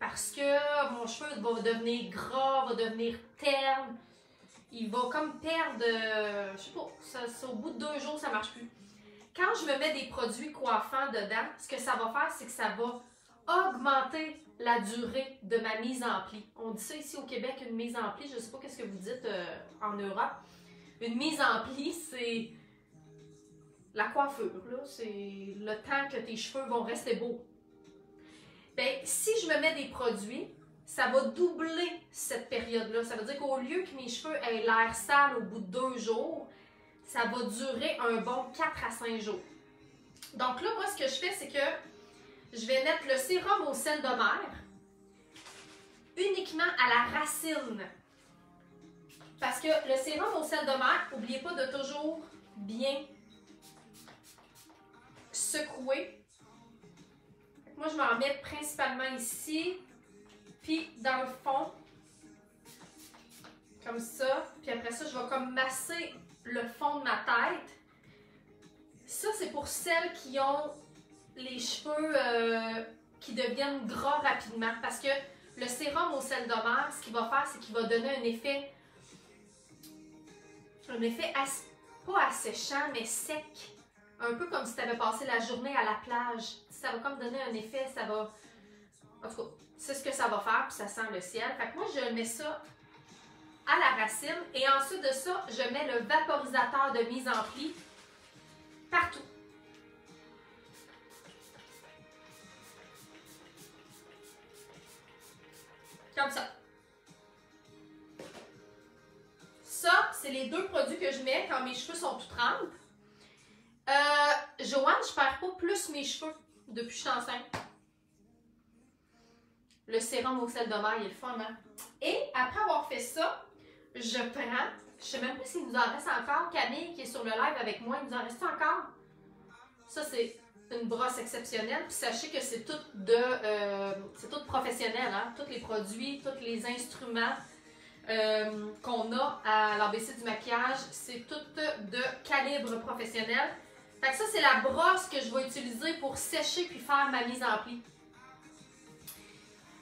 Parce que mon cheveu va devenir gras, va devenir terne. Il va comme perdre, je sais pas, ça, au bout de 2 jours, ça marche plus. Quand je me mets des produits coiffants dedans, ce que ça va faire, c'est que ça va augmenter la durée de ma mise en pli. On dit ça ici au Québec, une mise en pli, je sais pas qu'est-ce que vous dites en Europe. Une mise en pli, c'est... la coiffure, là, c'est le temps que tes cheveux vont rester beaux. Bien, si je me mets des produits, ça va doubler cette période-là. Ça veut dire qu'au lieu que mes cheveux aient l'air sales au bout de 2 jours, ça va durer un bon 4 à 5 jours. Donc là, moi, ce que je fais, c'est que je vais mettre le sérum au sel de mer uniquement à la racine. Parce que le sérum au sel de mer, n'oubliez pas de toujours bien secouer. Moi, je m'en mets principalement ici, puis dans le fond, comme ça. Puis après ça, je vais comme masser le fond de ma tête. Ça, c'est pour celles qui ont les cheveux qui deviennent gras rapidement. Parce que le sérum au sel de mer, ce qu'il va faire, c'est qu'il va donner un effet... pas asséchant, mais sec. Un peu comme si tu avais passé la journée à la plage. Ça va comme donner un effet, ça va... En tout cas, c'est ce que ça va faire, puis ça sent le ciel. Fait que moi, je mets ça à la racine. Et ensuite de ça, je mets le vaporisateur de mise en pli partout. Comme ça. Ça, c'est les deux produits que je mets quand mes cheveux sont tout trempes. Joanne, je ne perds pas plus mes cheveux depuis que je suis enceinte. Le sérum au sel de mer, il est le fun, hein? Et après avoir fait ça, je prends... Je ne sais même pas s'il nous en reste encore. Camille, qui est sur le live avec moi, il nous en reste encore. Ça, c'est une brosse exceptionnelle. Puis sachez que c'est tout de... c'est tout professionnel, hein? Tous les produits, tous les instruments... qu'on a à l'ABC du maquillage, c'est tout de calibre professionnel. Fait que ça, c'est la brosse que je vais utiliser pour sécher puis faire ma mise en pli.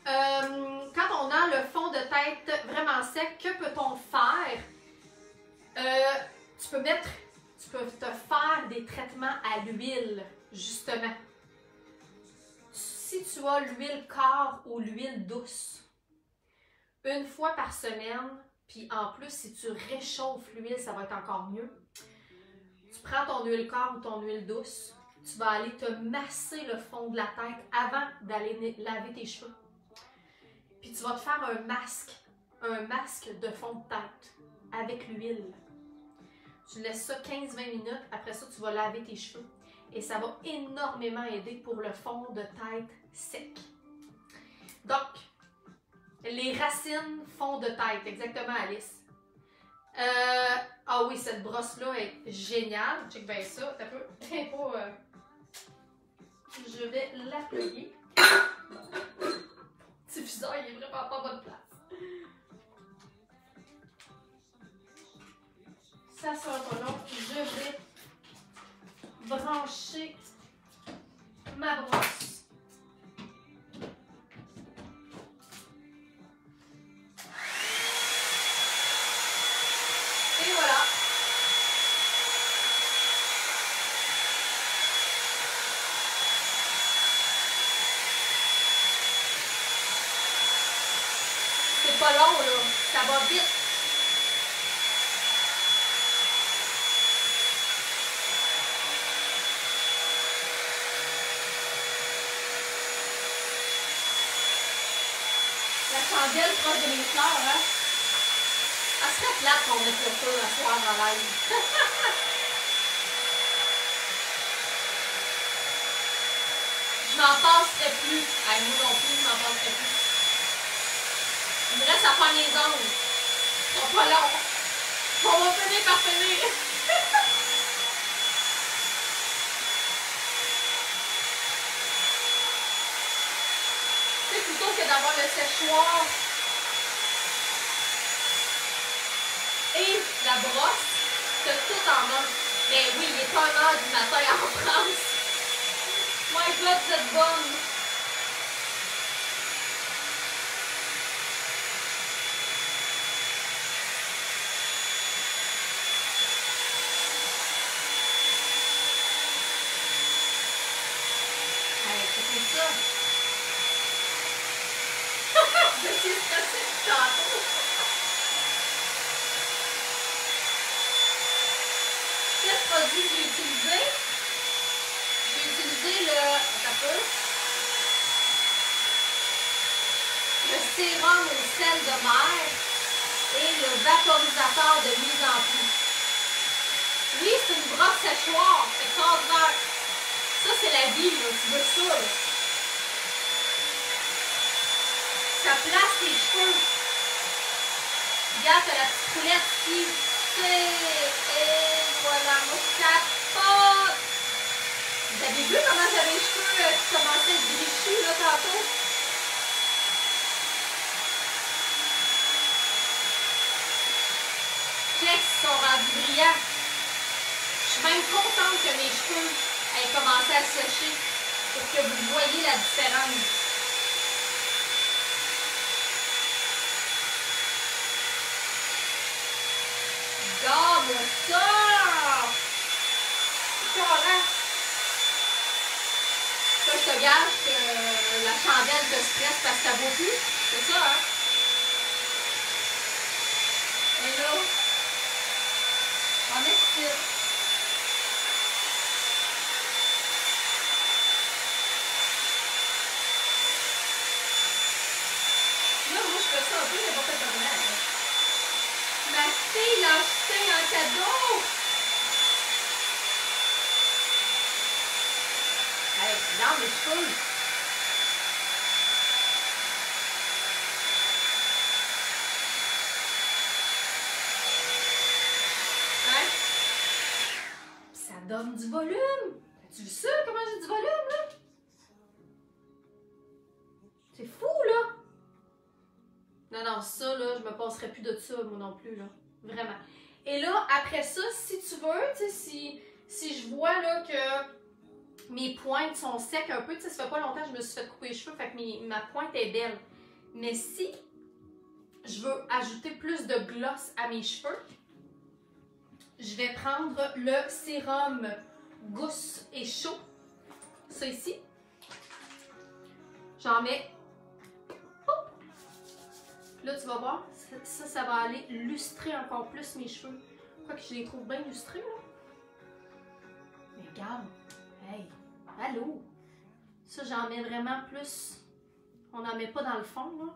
Quand on a le fond de tête vraiment sec, que peut-on faire? Tu peux te faire des traitements à l'huile, justement. Si tu as l'huile corps ou l'huile douce, une fois par semaine, puis en plus, si tu réchauffes l'huile, ça va être encore mieux. Tu prends ton huile corps ou ton huile douce, tu vas aller te masser le fond de la tête avant d'aller laver tes cheveux. Puis tu vas te faire un masque de fond de tête avec l'huile. Tu laisses ça 15-20 minutes, après ça, tu vas laver tes cheveux. Et ça va énormément aider pour le fond de tête sec. Donc, les racines fond de tête, exactement Alice. Ah oui, cette brosse-là est géniale. Check bien ça, t'as peu. Je vais l'appuyer. C'est bizarre, il est vraiment pas à bonne place. Ça sera pas long. Je vais brancher ma brosse. Pas long là, ça va vite. La chandelle proche de mes fleurs, hein? Elle serait plate qu'on mette le feu à soir en live. Je m'en passerai plus. À nous non plus, je m'en passerai plus. Il me reste à faire les ongles. C'est pas long. On va finir par finir. C'est plutôt que d'avoir le séchoir et la brosse, c'est tout en main. Mais oui, il est 1h du matin en France. My God, cette bonne. J'ai utilisé le sérum au sel de mer et le vaporisateur de mise en pli. Oui, c'est une brosse séchoir, c'est 4 heures. Ça, c'est la vie, là. Tu veux ça, là. ses cheveux. Regarde, t'as la petite coulette qui fait. Et voilà, mon capote. Vous avez vu comment j'avais les cheveux qui commençaient à être grichus là tantôt? Ils sont rendus brillants. Je suis même contente que mes cheveux aient commencé à sécher pour que vous voyez la différence. Garde ça! C'est correct. Ça, je te garde que la chandelle te stresse parce que ça vaut plus. C'est ça, hein? Et là, on expire. Là, moi, je fais ça un peu, mais pas fait de mal. Ma fille l'a acheté un cadeau. Hey, non, mais je coule. Donne du volume! As-tu vu ça? Comment j'ai du volume, là? C'est fou, là! Non, non, ça, là, je me passerai plus de ça, moi non plus, là. Vraiment. Et là, après ça, si tu veux, tu sais, si je vois, là, que mes pointes sont secs un peu, tu sais, ça fait pas longtemps que je me suis fait couper les cheveux, fait que ma pointe est belle. Mais si je veux ajouter plus de gloss à mes cheveux, je vais prendre le sérum Gousse et Chaud, ça ici. J'en mets. Oups. Là, tu vas voir, ça va aller lustrer encore plus mes cheveux. Quoique je les trouve bien lustrés, là. Mais regarde, hey, allô! Ça, j'en mets vraiment plus. On n'en met pas dans le fond, là.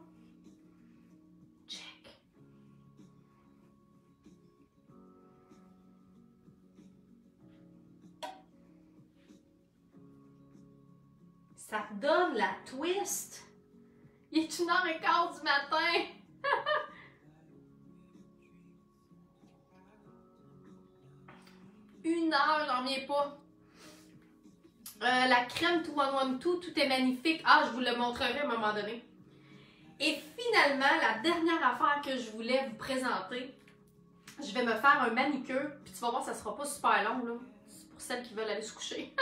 Ça donne la twist. Il est 1h15 du matin. Une heure, j'en reviens pas. La crème 2-in-1, tout est magnifique. Ah, je vous le montrerai à un moment donné. Et finalement, la dernière affaire que je voulais vous présenter, je vais me faire un manicure. Puis tu vas voir, ça sera pas super long, là. C'est pour celles qui veulent aller se coucher.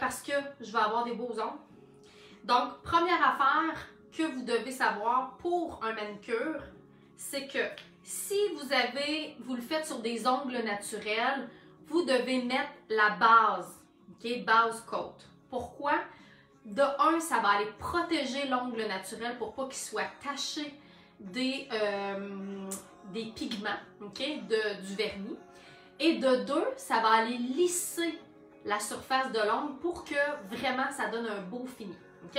Parce que je vais avoir des beaux ongles. Donc, première affaire que vous devez savoir pour un manicure, c'est que si vous le faites sur des ongles naturels, vous devez mettre la base, ok, base coat. Pourquoi? De un, ça va aller protéger l'ongle naturel pour pas qu'il soit taché des pigments, ok, du vernis. Et de deux, ça va aller lisser la surface de l'ongle pour que vraiment ça donne un beau fini, ok?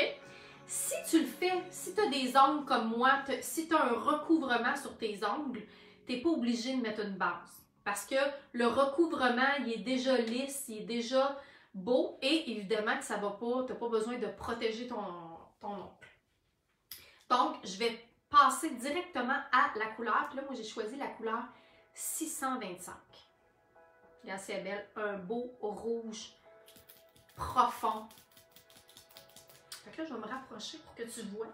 Si tu le fais, si tu as des ongles comme moi, si tu as un recouvrement sur tes ongles, tu n'es pas obligé de mettre une base parce que le recouvrement, il est déjà lisse, il est déjà beau et évidemment que ça va pas, tu n'as pas besoin de protéger ton ongle. Donc, je vais passer directement à la couleur. Puis là, moi, j'ai choisi la couleur 625. Regarde, c'est belle, un beau rouge profond. Fait que là, je vais me rapprocher pour que tu vois.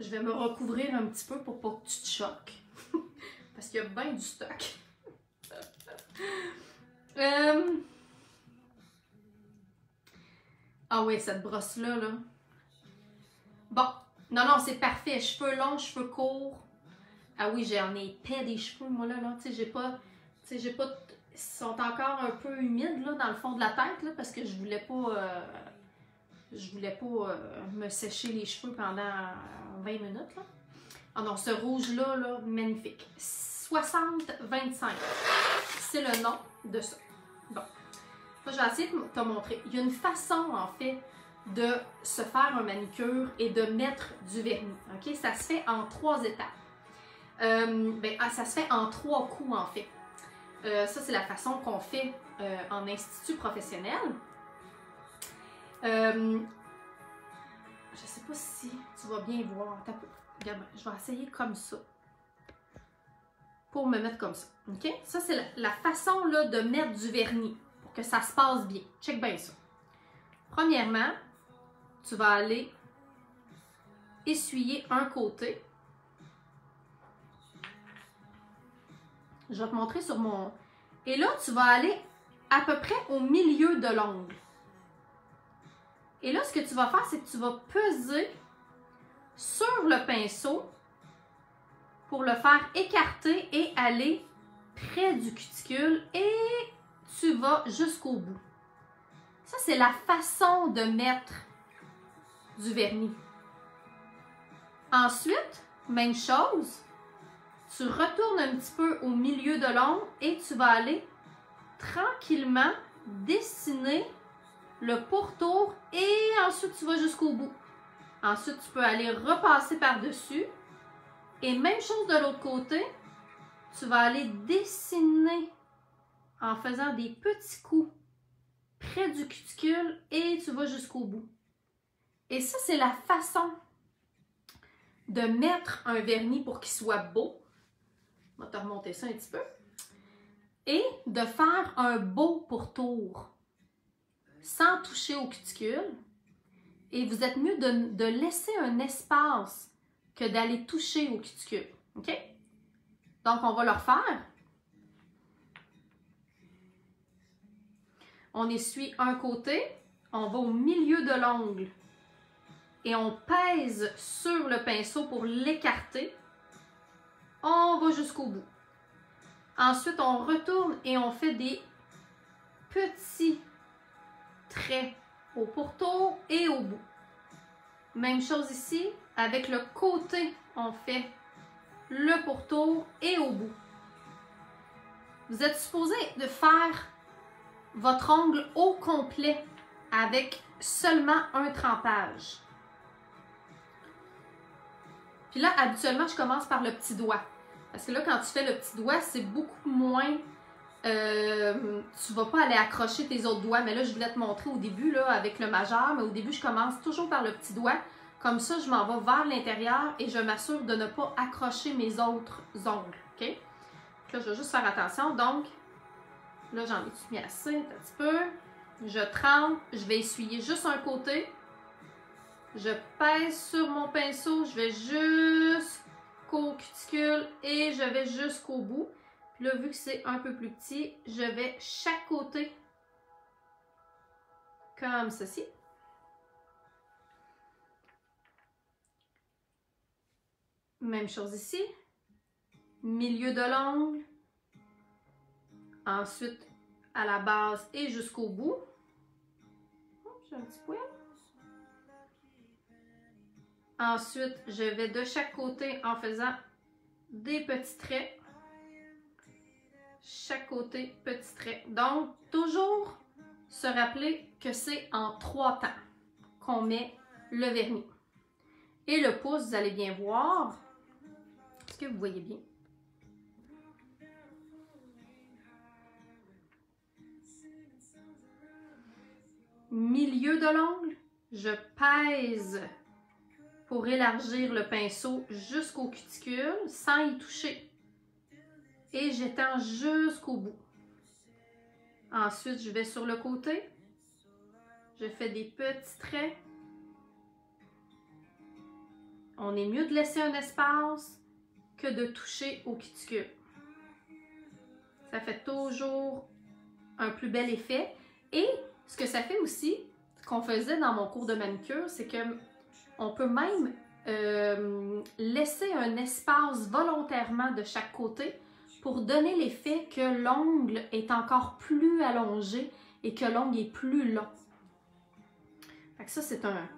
Je vais me recouvrir un petit peu pour pas que tu te choques. Parce qu'il y a bien du stock. Ah oui, cette brosse-là, là. Bon, non, c'est parfait. Cheveux longs, cheveux courts. Ah oui, j'en ai épais des cheveux, moi, là. Tu sais, j'ai pas... Ils sont encore un peu humides, là, dans le fond de la tête, là, parce que je voulais pas... me sécher les cheveux pendant 20 minutes, là. Ah non, ce rouge-là, là, magnifique. 6025. C'est le nom de ça. Bon. Là, je vais essayer de te montrer. Il y a une façon, en fait, de se faire un manicure et de mettre du vernis, OK? Ça se fait en 3 étapes. Ça se fait en 3 coups, en fait. Ça, c'est la façon qu'on fait en institut professionnel. Je sais pas si tu vas bien voir. Regarde, je vais essayer comme ça. Pour me mettre comme ça. OK? Ça, c'est la façon là, de mettre du vernis pour que ça se passe bien. Check bien ça. Premièrement, tu vas aller essuyer un côté. Je vais te montrer sur mon... Et là, tu vas aller à peu près au milieu de l'ongle. Et là, ce que tu vas faire, c'est que tu vas peser sur le pinceau pour le faire écarter et aller près du cuticule et tu vas jusqu'au bout. Ça, c'est la façon de mettre du vernis. Ensuite, même chose, tu retournes un petit peu au milieu de l'ombre et tu vas aller tranquillement dessiner le pourtour et ensuite tu vas jusqu'au bout. Ensuite, tu peux aller repasser par-dessus. Et même chose de l'autre côté, tu vas aller dessiner en faisant des petits coups près du cuticule et tu vas jusqu'au bout. Et ça, c'est la façon de mettre un vernis pour qu'il soit beau. On va te remonter ça un petit peu. Et de faire un beau pourtour sans toucher au cuticule. Et vous êtes mieux de laisser un espace que d'aller toucher au cuticule, OK? Donc, on va le refaire. On essuie un côté, on va au milieu de l'ongle et on pèse sur le pinceau pour l'écarter. On va jusqu'au bout. Ensuite, on retourne et on fait des petits traits au pourtour et au bout. Même chose ici, avec le côté, on fait le pourtour et au bout. Vous êtes supposé de faire votre ongle au complet avec seulement un trempage. Puis là, habituellement, je commence par le petit doigt. Parce que là, quand tu fais le petit doigt, c'est beaucoup moins... tu vas pas aller accrocher tes autres doigts. Mais là, je voulais te montrer au début là, avec le majeur. Mais au début, je commence toujours par le petit doigt. Comme ça, je m'en vais vers l'intérieur et je m'assure de ne pas accrocher mes autres ongles. OK? Donc là, je vais juste faire attention. Donc, là, j'en ai mis assez, un petit peu. Je trempe. Je vais essuyer juste un côté. Je pèse sur mon pinceau. Je vais jusqu'au cuticule et je vais jusqu'au bout. Puis là, vu que c'est un peu plus petit, je vais chaque côté comme ceci. Même chose ici, milieu de l'ongle, ensuite à la base et jusqu'au bout. Oh, j'ai un petit poil. Ensuite, je vais de chaque côté en faisant des petits traits. Chaque côté, petit trait. Donc, toujours se rappeler que c'est en 3 temps qu'on met le vernis. Et le pouce, vous allez bien voir. Est-ce que vous voyez bien? Milieu de l'ongle, je pèse pour élargir le pinceau jusqu'au cuticule sans y toucher. Et j'étends jusqu'au bout. Ensuite, je vais sur le côté. Je fais des petits traits. On est mieux de laisser un espace que de toucher au cuticule. Ça fait toujours un plus bel effet. Et ce que ça fait aussi, ce qu'on faisait dans mon cours de manucure, c'est qu'on peut même laisser un espace volontairement de chaque côté pour donner l'effet que l'ongle est encore plus allongé et que l'ongle est plus long. Fait que ça, c'est un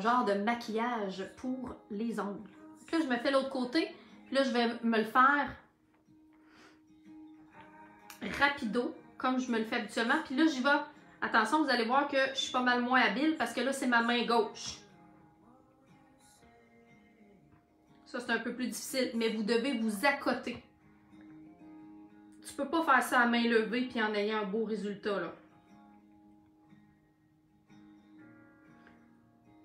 genre de maquillage pour les ongles. Donc là, je me fais l'autre côté. Puis là, je vais me le faire rapido, comme je me le fais habituellement. Puis là, j'y vais. Attention, vous allez voir que je suis pas mal moins habile parce que là, c'est ma main gauche. Ça, c'est un peu plus difficile, mais vous devez vous accoter. Tu peux pas faire ça à main levée puis en ayant un beau résultat, là.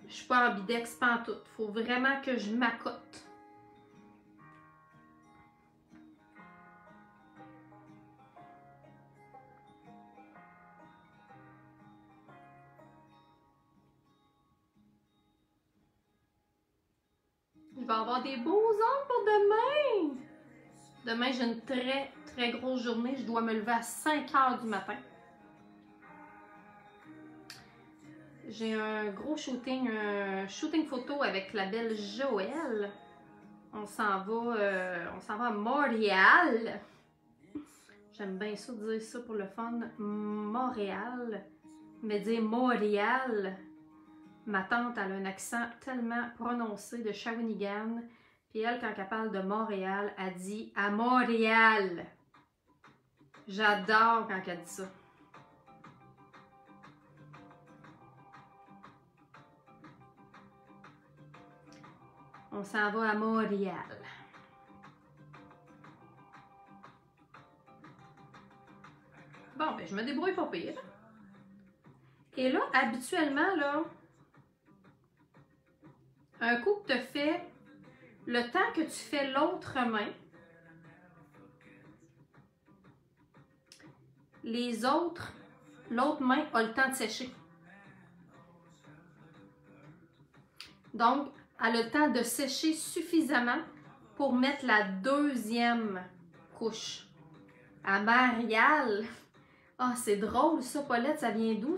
Je suis pas ambidex pantoute. Faut vraiment que je m'accote. Je vais avoir des beaux ongles pour demain. Demain, j'ai une très, très grosse journée. Je dois me lever à 5 h du matin. J'ai un gros shooting photo avec la belle Joël. On s'en va à Montréal. J'aime bien ça dire ça pour le fun. Montréal. Mais dire Montréal. Ma tante, elle a un accent tellement prononcé de Shawinigan. Puis elle, quand elle parle de Montréal, elle dit « à Montréal ». J'adore quand elle dit ça. On s'en va à Montréal. Bon, ben je me débrouille pas pire. Et là, habituellement, là, un coup que tu fais, le temps que tu fais l'autre main, l'autre main a le temps de sécher. Donc, elle a le temps de sécher suffisamment pour mettre la deuxième couche. À Marielle, ah, c'est drôle ça, Paulette, ça vient d'où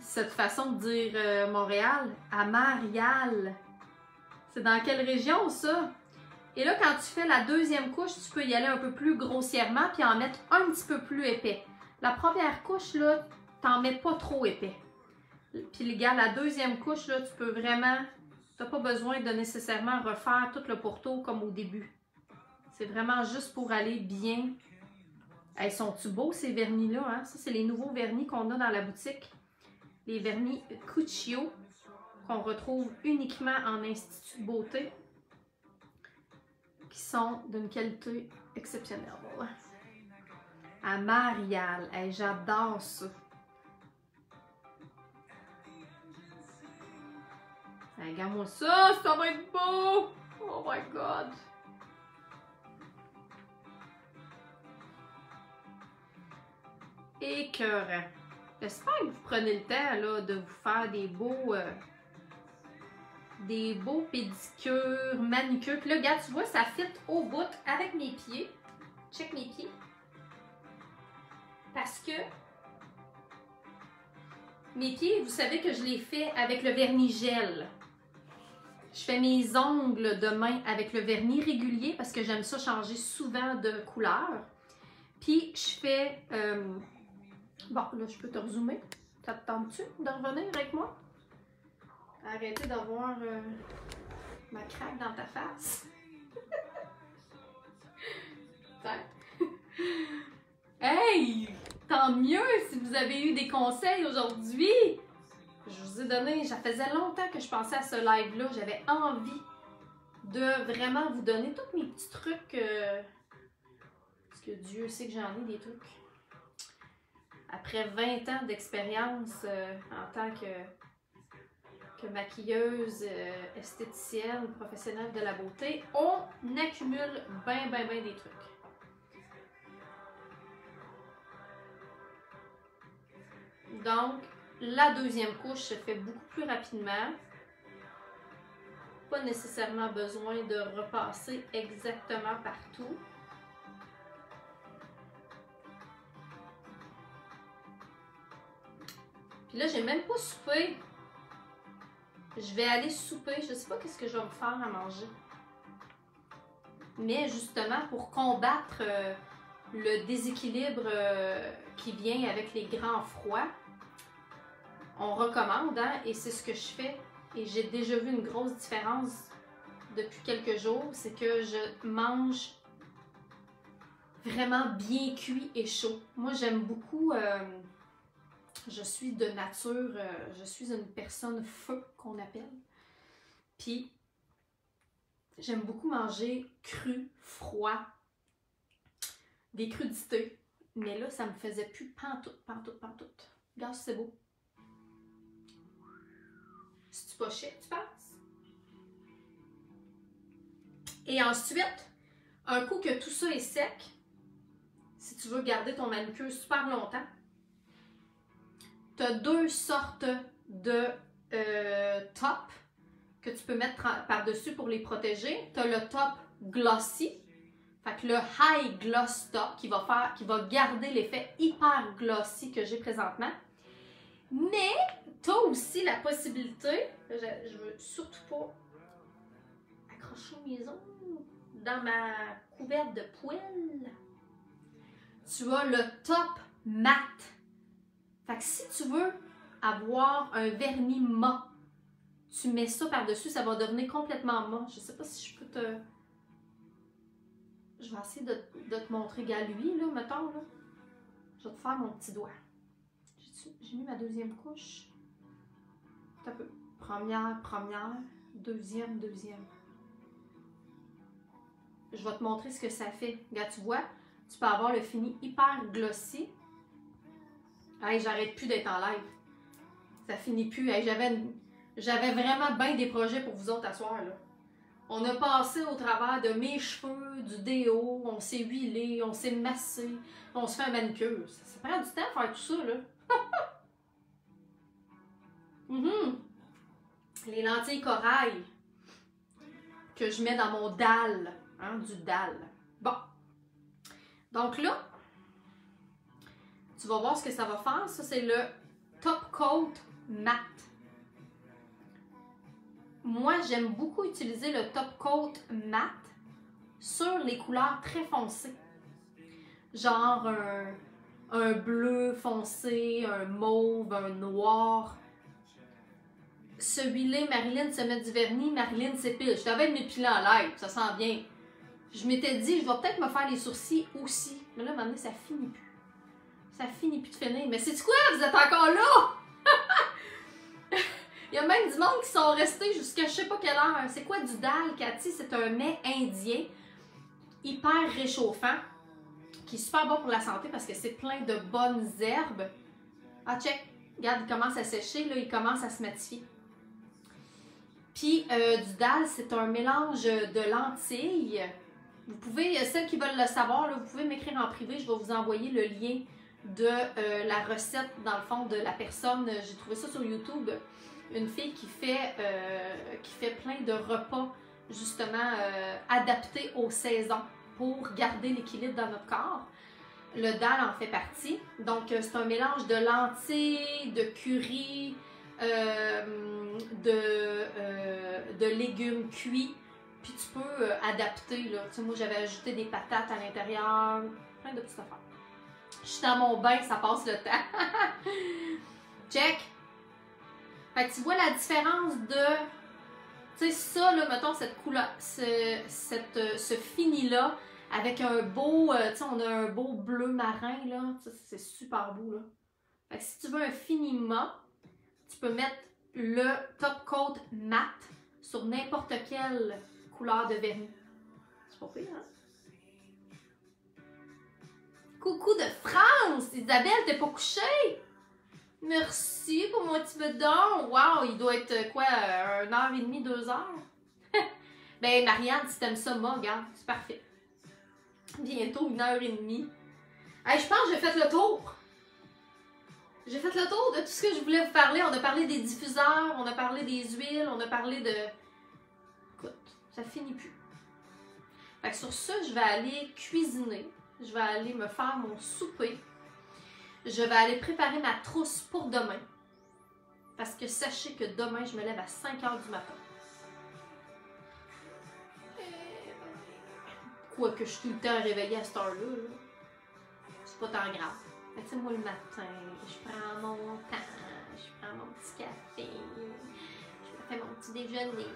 cette façon de dire Montréal? À Marielle. C'est dans quelle région ça? Et là, quand tu fais la deuxième couche, tu peux y aller un peu plus grossièrement puis en mettre un petit peu plus épais. La première couche, là, t'en mets pas trop épais. Puis les gars, la deuxième couche, là, tu peux vraiment... Tu n'as pas besoin de nécessairement refaire tout le pourtour comme au début. C'est vraiment juste pour aller bien. Hey, sont-tu beaux ces vernis-là? Hein? Ça, c'est les nouveaux vernis qu'on a dans la boutique. Les vernis Cuccio, qu'on retrouve uniquement en institut beauté, qui sont d'une qualité exceptionnelle. À Marial, hey, j'adore ça. Regarde-moi ça, ça va être beau! Oh my God! Écœurant! J'espère que vous prenez le temps là, de vous faire des beaux pédicures, manucures. Puis là, regarde, tu vois, ça fit au bout avec mes pieds. Check mes pieds. Parce que mes pieds, vous savez que je les fais avec le vernis gel. Je fais mes ongles de main avec le vernis régulier parce que j'aime ça changer souvent de couleur. Puis je fais... Bon, là, je peux te rezoomer. Ça te tente-tu de revenir avec moi? Arrêtez d'avoir ma craque dans ta face. Hey! Tant mieux si vous avez eu des conseils aujourd'hui! Je vous ai donné, ça faisait longtemps que je pensais à ce live-là. J'avais envie de vraiment vous donner tous mes petits trucs. Parce que Dieu sait que j'en ai des trucs. Après 20 ans d'expérience en tant que maquilleuse, esthéticienne, professionnelle de la beauté, on accumule ben des trucs. Donc, la deuxième couche se fait beaucoup plus rapidement. Pas nécessairement besoin de repasser exactement partout. Puis là, j'ai même pas soupé. Je vais aller souper. Je sais pas qu'est-ce que je vais me faire à manger. Mais justement, pour combattre le déséquilibre qui vient avec les grands froids, on recommande, hein, et c'est ce que je fais. Et j'ai déjà vu une grosse différence depuis quelques jours, c'est que je mange vraiment bien cuit et chaud. Moi, j'aime beaucoup, je suis de nature, je suis une personne feu qu'on appelle. Puis, j'aime beaucoup manger cru, froid, des crudités. Mais là, ça me faisait plus pantoute. Regarde, c'est beau. C'est-tu pas shit, tu penses? Et ensuite, un coup que tout ça est sec, si tu veux garder ton manucure super longtemps, tu as deux sortes de top que tu peux mettre par-dessus pour les protéger. Tu as le top glossy, fait que le high gloss top qui va garder l'effet hyper glossy que j'ai présentement. Mais tu as aussi la possibilité, je veux surtout pas accrocher mes ongles dans ma couverte de poêle. Tu as le top mat. Fait que si tu veux avoir un vernis mat, tu mets ça par-dessus, ça va devenir complètement mat. Je sais pas si je peux te... Je vais essayer de te montrer lui, là, mettons, là. Je vais te faire mon petit doigt. J'ai mis ma deuxième couche. Un peu. Première, deuxième. Je vais te montrer ce que ça fait. Regarde, tu vois, tu peux avoir le fini hyper glossy. Hey, j'arrête plus d'être en live. Ça finit plus. Hey, j'avais vraiment bien des projets pour vous autres à soir, là. On a passé au travers de mes cheveux, du déo, on s'est huilé, on s'est massé, on se fait un manucure. Ça prend du temps à faire tout ça, là. Les lentilles corail que je mets dans mon dalle, hein, du dalle. Bon. Donc là, tu vas voir ce que ça va faire. Ça, c'est le top coat mat. Moi, j'aime beaucoup utiliser le top coat mat sur les couleurs très foncées. Genre un bleu foncé, un mauve, un noir. Celui-là, Marilyn se met du vernis, Marilyn s'épile. Je devais m'épiler en live, ça sent bien. Je m'étais dit, je vais peut-être me faire les sourcils aussi. Mais là, à un moment donné, ça finit plus. Ça finit plus de finir. Mais c'est quoi? Vous êtes encore là? Il y a même du monde qui sont restés jusqu'à je sais pas quelle heure. C'est quoi du dal, Cathy? C'est un mets indien, hyper réchauffant, qui est super bon pour la santé parce que c'est plein de bonnes herbes. Ah, check! Regarde, il commence à sécher, là, il commence à se matifier. Puis, du dal, c'est un mélange de lentilles. Vous pouvez, celles qui veulent le savoir, là, vous pouvez m'écrire en privé, je vais vous envoyer le lien de la recette, dans le fond, de la personne. J'ai trouvé ça sur YouTube, une fille qui fait plein de repas, justement, adaptés aux saisons pour garder l'équilibre dans notre corps. Le dal en fait partie. Donc, c'est un mélange de lentilles, de curry, de légumes cuits. Puis tu peux adapter, là. Tu sais, moi, j'avais ajouté des patates à l'intérieur, plein de petites affaires. Je suis dans mon bain, ça passe le temps. Check! Fait que tu vois la différence de... Tu sais, ça, là, mettons, cette couleur, ce fini-là, avec un beau, tu sais, on a un beau bleu marin, là. C'est super beau, là. Fait que si tu veux un fini mat, tu peux mettre le top coat mat sur n'importe quelle couleur de vernis. C'est pas pire, hein? Coucou de France! Isabelle, t'es pas couchée? Merci pour mon petit bedon! Wow, il doit être, quoi, 1h30, 2h? Ben, Marianne, si t'aimes ça, moi, regarde, c'est parfait. Bientôt 1h30. Hey, je pense que j'ai fait le tour. J'ai fait le tour de tout ce que je voulais vous parler. On a parlé des diffuseurs, on a parlé des huiles, on a parlé de... Écoute, ça finit plus. Fait que sur ça, je vais aller cuisiner. Je vais aller me faire mon souper. Je vais aller préparer ma trousse pour demain. Parce que sachez que demain, je me lève à 5h du matin. Quoique je suis tout le temps réveillée à cette heure-là, là. C'est pas tant grave. Mais tu sais, moi, le matin, je prends mon temps, je prends mon petit café, je fais mon petit déjeuner,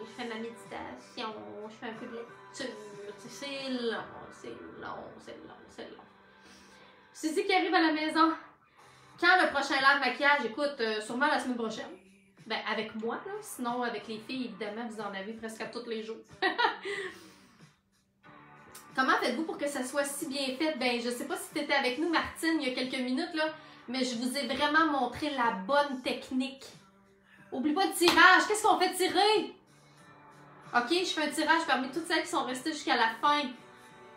je fais ma méditation, je fais un peu de lecture. C'est long. C'est ce qui arrive à la maison. Quand le prochain live maquillage, écoute, sûrement la semaine prochaine. Ben, avec moi, là. Sinon, avec les filles, évidemment, vous en avez presque à tous les jours. Comment faites-vous pour que ça soit si bien fait? Ben, je sais pas si tu étais avec nous, Martine, il y a quelques minutes, là, mais je vous ai vraiment montré la bonne technique Oublie pas le tirage. Qu'est-ce qu'on fait tirer? OK, je fais un tirage parmi toutes celles qui sont restées jusqu'à la fin.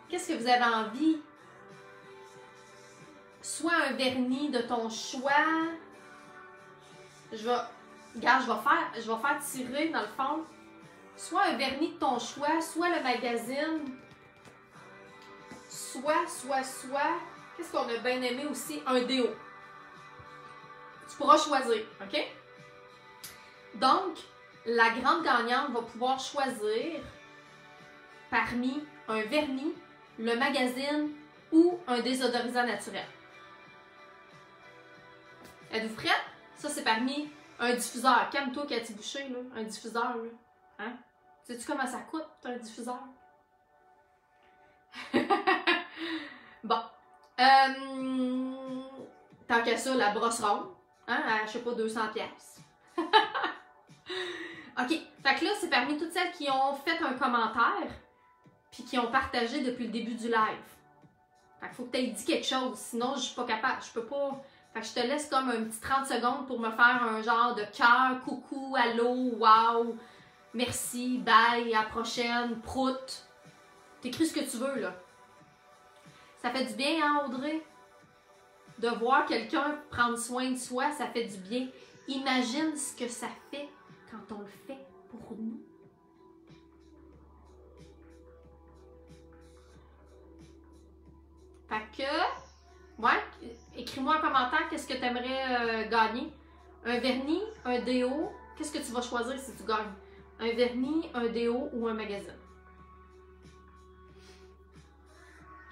Qu'est-ce que vous avez envie? Soit un vernis de ton choix. Je vais faire tirer dans le fond. Soit un vernis de ton choix, soit le magazine. Soit. Qu'est-ce qu'on a bien aimé aussi? Un déo. Tu pourras choisir, OK? Donc, la grande gagnante va pouvoir choisir parmi un vernis, le magazine ou un désodorisant naturel. Êtes-vous prête? Ça, c'est parmi un diffuseur. Calme-toi, Cathy Boucher, là. Un diffuseur, là. Hein? Sais-tu comment ça coûte, un diffuseur? Bon. Tant qu'à ça, la brosse ronde, hein, à, je sais pas, 200$. OK, fait que là, c'est parmi toutes celles qui ont fait un commentaire puis qui ont partagé depuis le début du live. Fait qu'il faut que tu aies dit quelque chose, sinon je suis pas capable, je peux pas... Fait que je te laisse comme un petit 30 secondes pour me faire un genre de cœur, coucou, allô, wow, merci, bye, à la prochaine, prout. T'écris ce que tu veux, là. Ça fait du bien, hein, Audrey? De voir quelqu'un prendre soin de soi, ça fait du bien. Imagine ce que ça fait quand on le fait pour nous. Fait que, ouais, écris-moi en commentaire qu'est-ce que tu aimerais gagner. Un vernis, un déo, qu'est-ce que tu vas choisir si tu gagnes? Un vernis, un déo ou un magazine?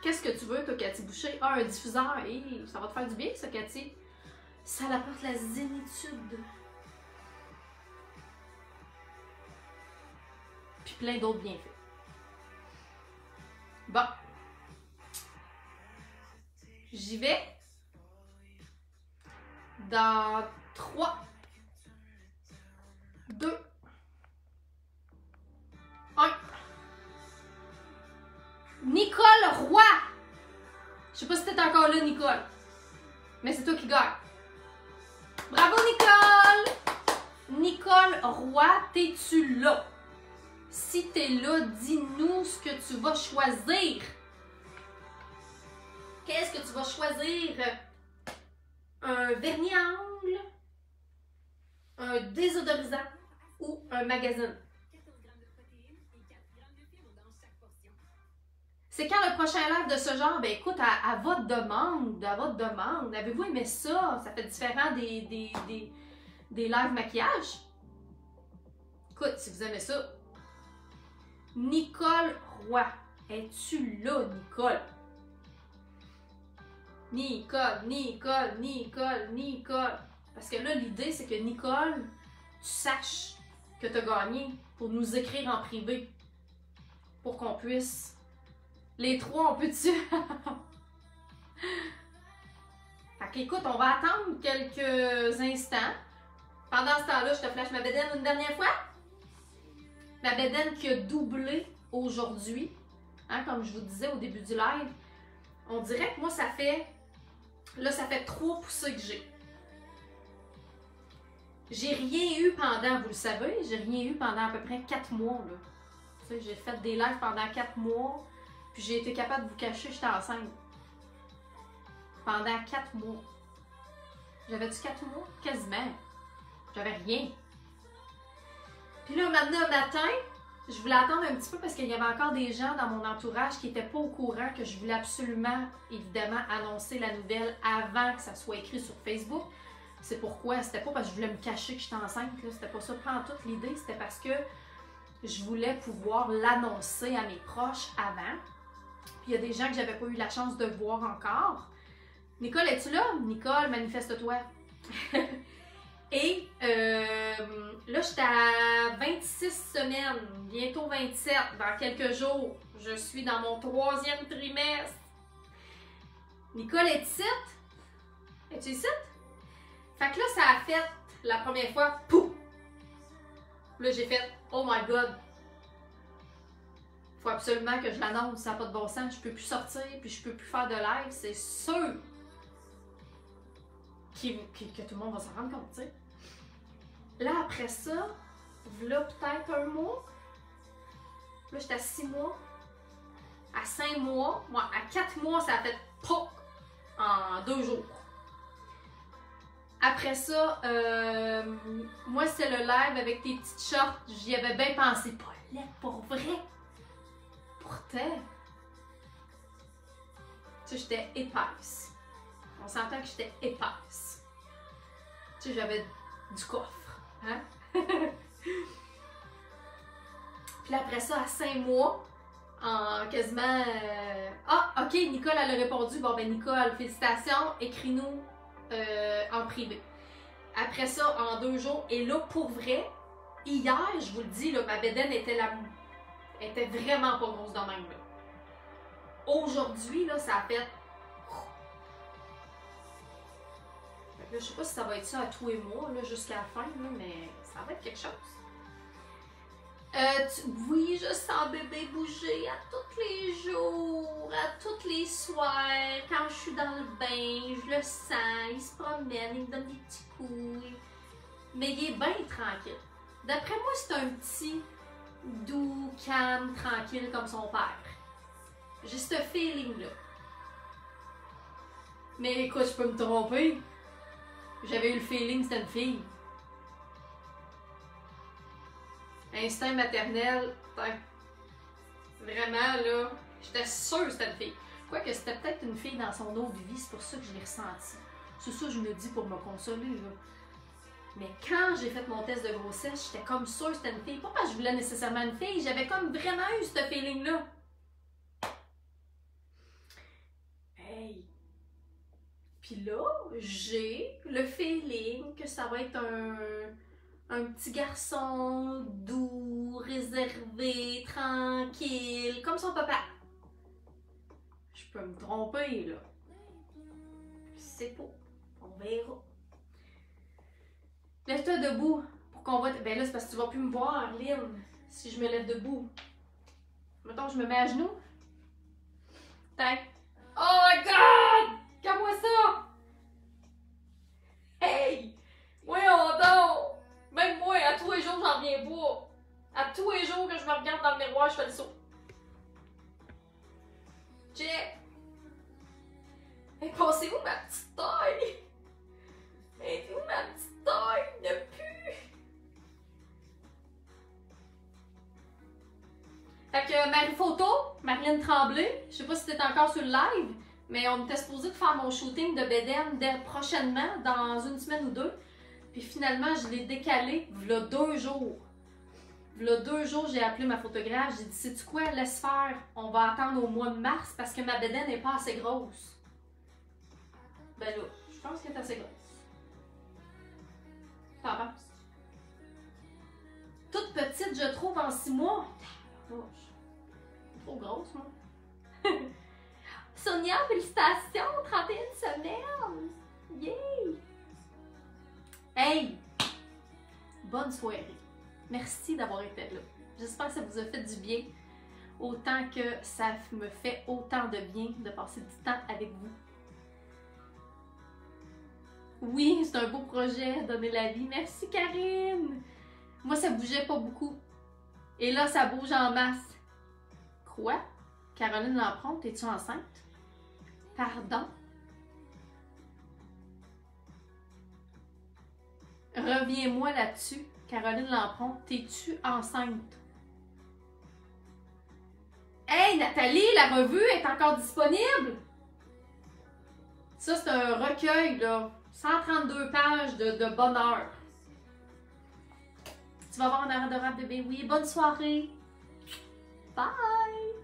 Qu'est-ce que tu veux, toi, Cathy Boucher? Ah, un diffuseur, hey, ça va te faire du bien, ça, Cathy? Ça apporte la zénitude. Puis plein d'autres bienfaits. Bon. J'y vais. Dans 3, 2, 1. Nicole Roy! Je sais pas si t'es encore là, Nicole. Mais c'est toi qui gagne. Bravo, Nicole! Nicole Roy, t'es-tu là? Si t'es là, dis-nous ce que tu vas choisir. Qu'est-ce que tu vas choisir? Un vernis à ongles? Un désodorisant? Ou un magazine? C'est quand le prochain live de ce genre? Ben écoute, à votre demande, avez-vous aimé ça? Ça fait différent des lives maquillage? Écoute, si vous aimez ça. Nicole Roy, es-tu là, Nicole? Nicole. Parce que là, l'idée, c'est que Nicole, tu saches que tu as gagné pour nous écrire en privé. Pour qu'on puisse... Les trois, on peut-tu? Fait qu'écoute, on va attendre quelques instants. Pendant ce temps-là, je te flash ma bédaine une dernière fois. Ma bédaine qui a doublé aujourd'hui. Hein, comme je vous disais au début du live. On dirait que moi, ça fait... Là, ça fait 3 poussées que j'ai. J'ai rien eu pendant, vous le savez, j'ai rien eu pendant à peu près 4 mois. Là. Tu sais, j'ai fait des lives pendant 4 mois. Puis j'ai été capable de vous cacher, j'étais enceinte. Pendant 4 mois. J'avais-tu 4 mois? Quasiment. J'avais rien. Puis là, maintenant, matin, je voulais attendre un petit peu parce qu'il y avait encore des gens dans mon entourage qui n'étaient pas au courant que je voulais absolument, évidemment, annoncer la nouvelle avant que ça soit écrit sur Facebook. C'est pourquoi, c'était pas parce que je voulais me cacher que j'étais enceinte, là. C'était pas ça pantoute l'idée, c'était parce que je voulais pouvoir l'annoncer à mes proches avant. Puis il y a des gens que j'avais pas eu la chance de voir encore. Nicole, es-tu là? Nicole, manifeste-toi. Et là, je suis à 26 semaines, bientôt 27, dans quelques jours. Je suis dans mon 3e trimestre. Nicole, es-tu ici? Es-tu ici? Fait que là, ça a fait la première fois, pouf! Là, j'ai fait « Oh my God! » Faut absolument que je l'annonce, ça n'a pas de bon sens. Je peux plus sortir, puis je peux plus faire de live. C'est sûr que tout le monde va s'en rendre compte, tu sais. Là, après ça, voilà peut-être un mois. Là, j'étais à 6 mois. À 5 mois. Moi, à 4 mois, ça a fait POC en 2 jours. Après ça, moi, c'est le live avec tes petites shorts. J'y avais bien pensé. Pas laid, pour vrai. Pourtant, tu sais, j'étais épaisse. On s'entend que j'étais épaisse. Tu sais, j'avais du coffre. Hein? Puis après ça, à 5 mois, en quasiment... Ah, ok, Nicole, elle a répondu. Bon, ben Nicole, félicitations, écris-nous en privé. Après ça, en 2 jours. Et là, pour vrai, hier, je vous le dis, là, ma bédaine était la... était vraiment pas grosse dans même là. Aujourd'hui, là, ça a fait... Là, je sais pas si ça va être ça à tous les mois, jusqu'à la fin, là, mais ça va être quelque chose. Oui, je sens bébé bouger à tous les jours, à tous les soirs. Quand je suis dans le bain, je le sens, il se promène, il me donne des petits coups. Mais il est bien tranquille. D'après moi, c'est un petit doux, calme, tranquille comme son père. J'ai ce feeling-là. Mais écoute, je peux me tromper. J'avais eu le feeling que c'était une fille. Instinct maternel, vraiment là, j'étais sûre que c'était une fille. Quoique c'était peut-être une fille dans son autre vie, c'est pour ça que je l'ai ressenti. C'est ça que je me dis pour me consoler, là. Mais quand j'ai fait mon test de grossesse, j'étais comme sûre que c'était une fille. Pas parce que je voulais nécessairement une fille, j'avais comme vraiment eu ce feeling-là. Hey! Puis là, j'ai le feeling que ça va être un petit garçon doux, réservé, tranquille, comme son papa. Je peux me tromper, là. C'est beau. On verra. Lève-toi debout pour qu'on voit... Ben là, c'est parce que tu vas plus me voir, Lynn, si je me lève debout. Mettons, je me mets à genoux. Tac. Oh my God! Regarde-moi ça! Hey! Oui, on dort! Même moi, à tous les jours, j'en reviens pas. À tous les jours que je me regarde dans le miroir, je fais le saut. Check! Et pensez-vous ma petite taille? Et où ma petite taille ne pue! Fait que ma photo, Marilyn Tremblay, je sais pas si t'es encore sur le live, mais on était supposé de faire mon shooting de Bédem dès prochainement, dans 1 semaine ou 2. Puis finalement, je l'ai décalé, v'là 2 jours. V'là 2 jours, j'ai appelé ma photographe, j'ai dit, sais-tu quoi, laisse faire, on va attendre au mois de mars parce que ma Bédem n'est pas assez grosse. Ben là, je pense qu'elle est assez grosse. T'en penses? Toute petite, je trouve, en 6 mois. Trop grosse, moi. Sonia, félicitations, 31 semaines! Yay! Yeah. Hey! Bonne soirée. Merci d'avoir été là. J'espère que ça vous a fait du bien. Autant que ça me fait autant de bien de passer du temps avec vous. Oui, c'est un beau projet, donner la vie. Merci Karine! Moi, ça bougeait pas beaucoup. Et là, ça bouge en masse. Quoi? Caroline Lampronte, es-tu enceinte? Pardon? Reviens-moi là-dessus. Caroline Lampronte, es-tu enceinte? Hey, Nathalie, la revue est encore disponible? Ça, c'est un recueil, là. 132 pages de bonheur. Tu vas voir un adorable bébé. Oui, bonne soirée. Bye!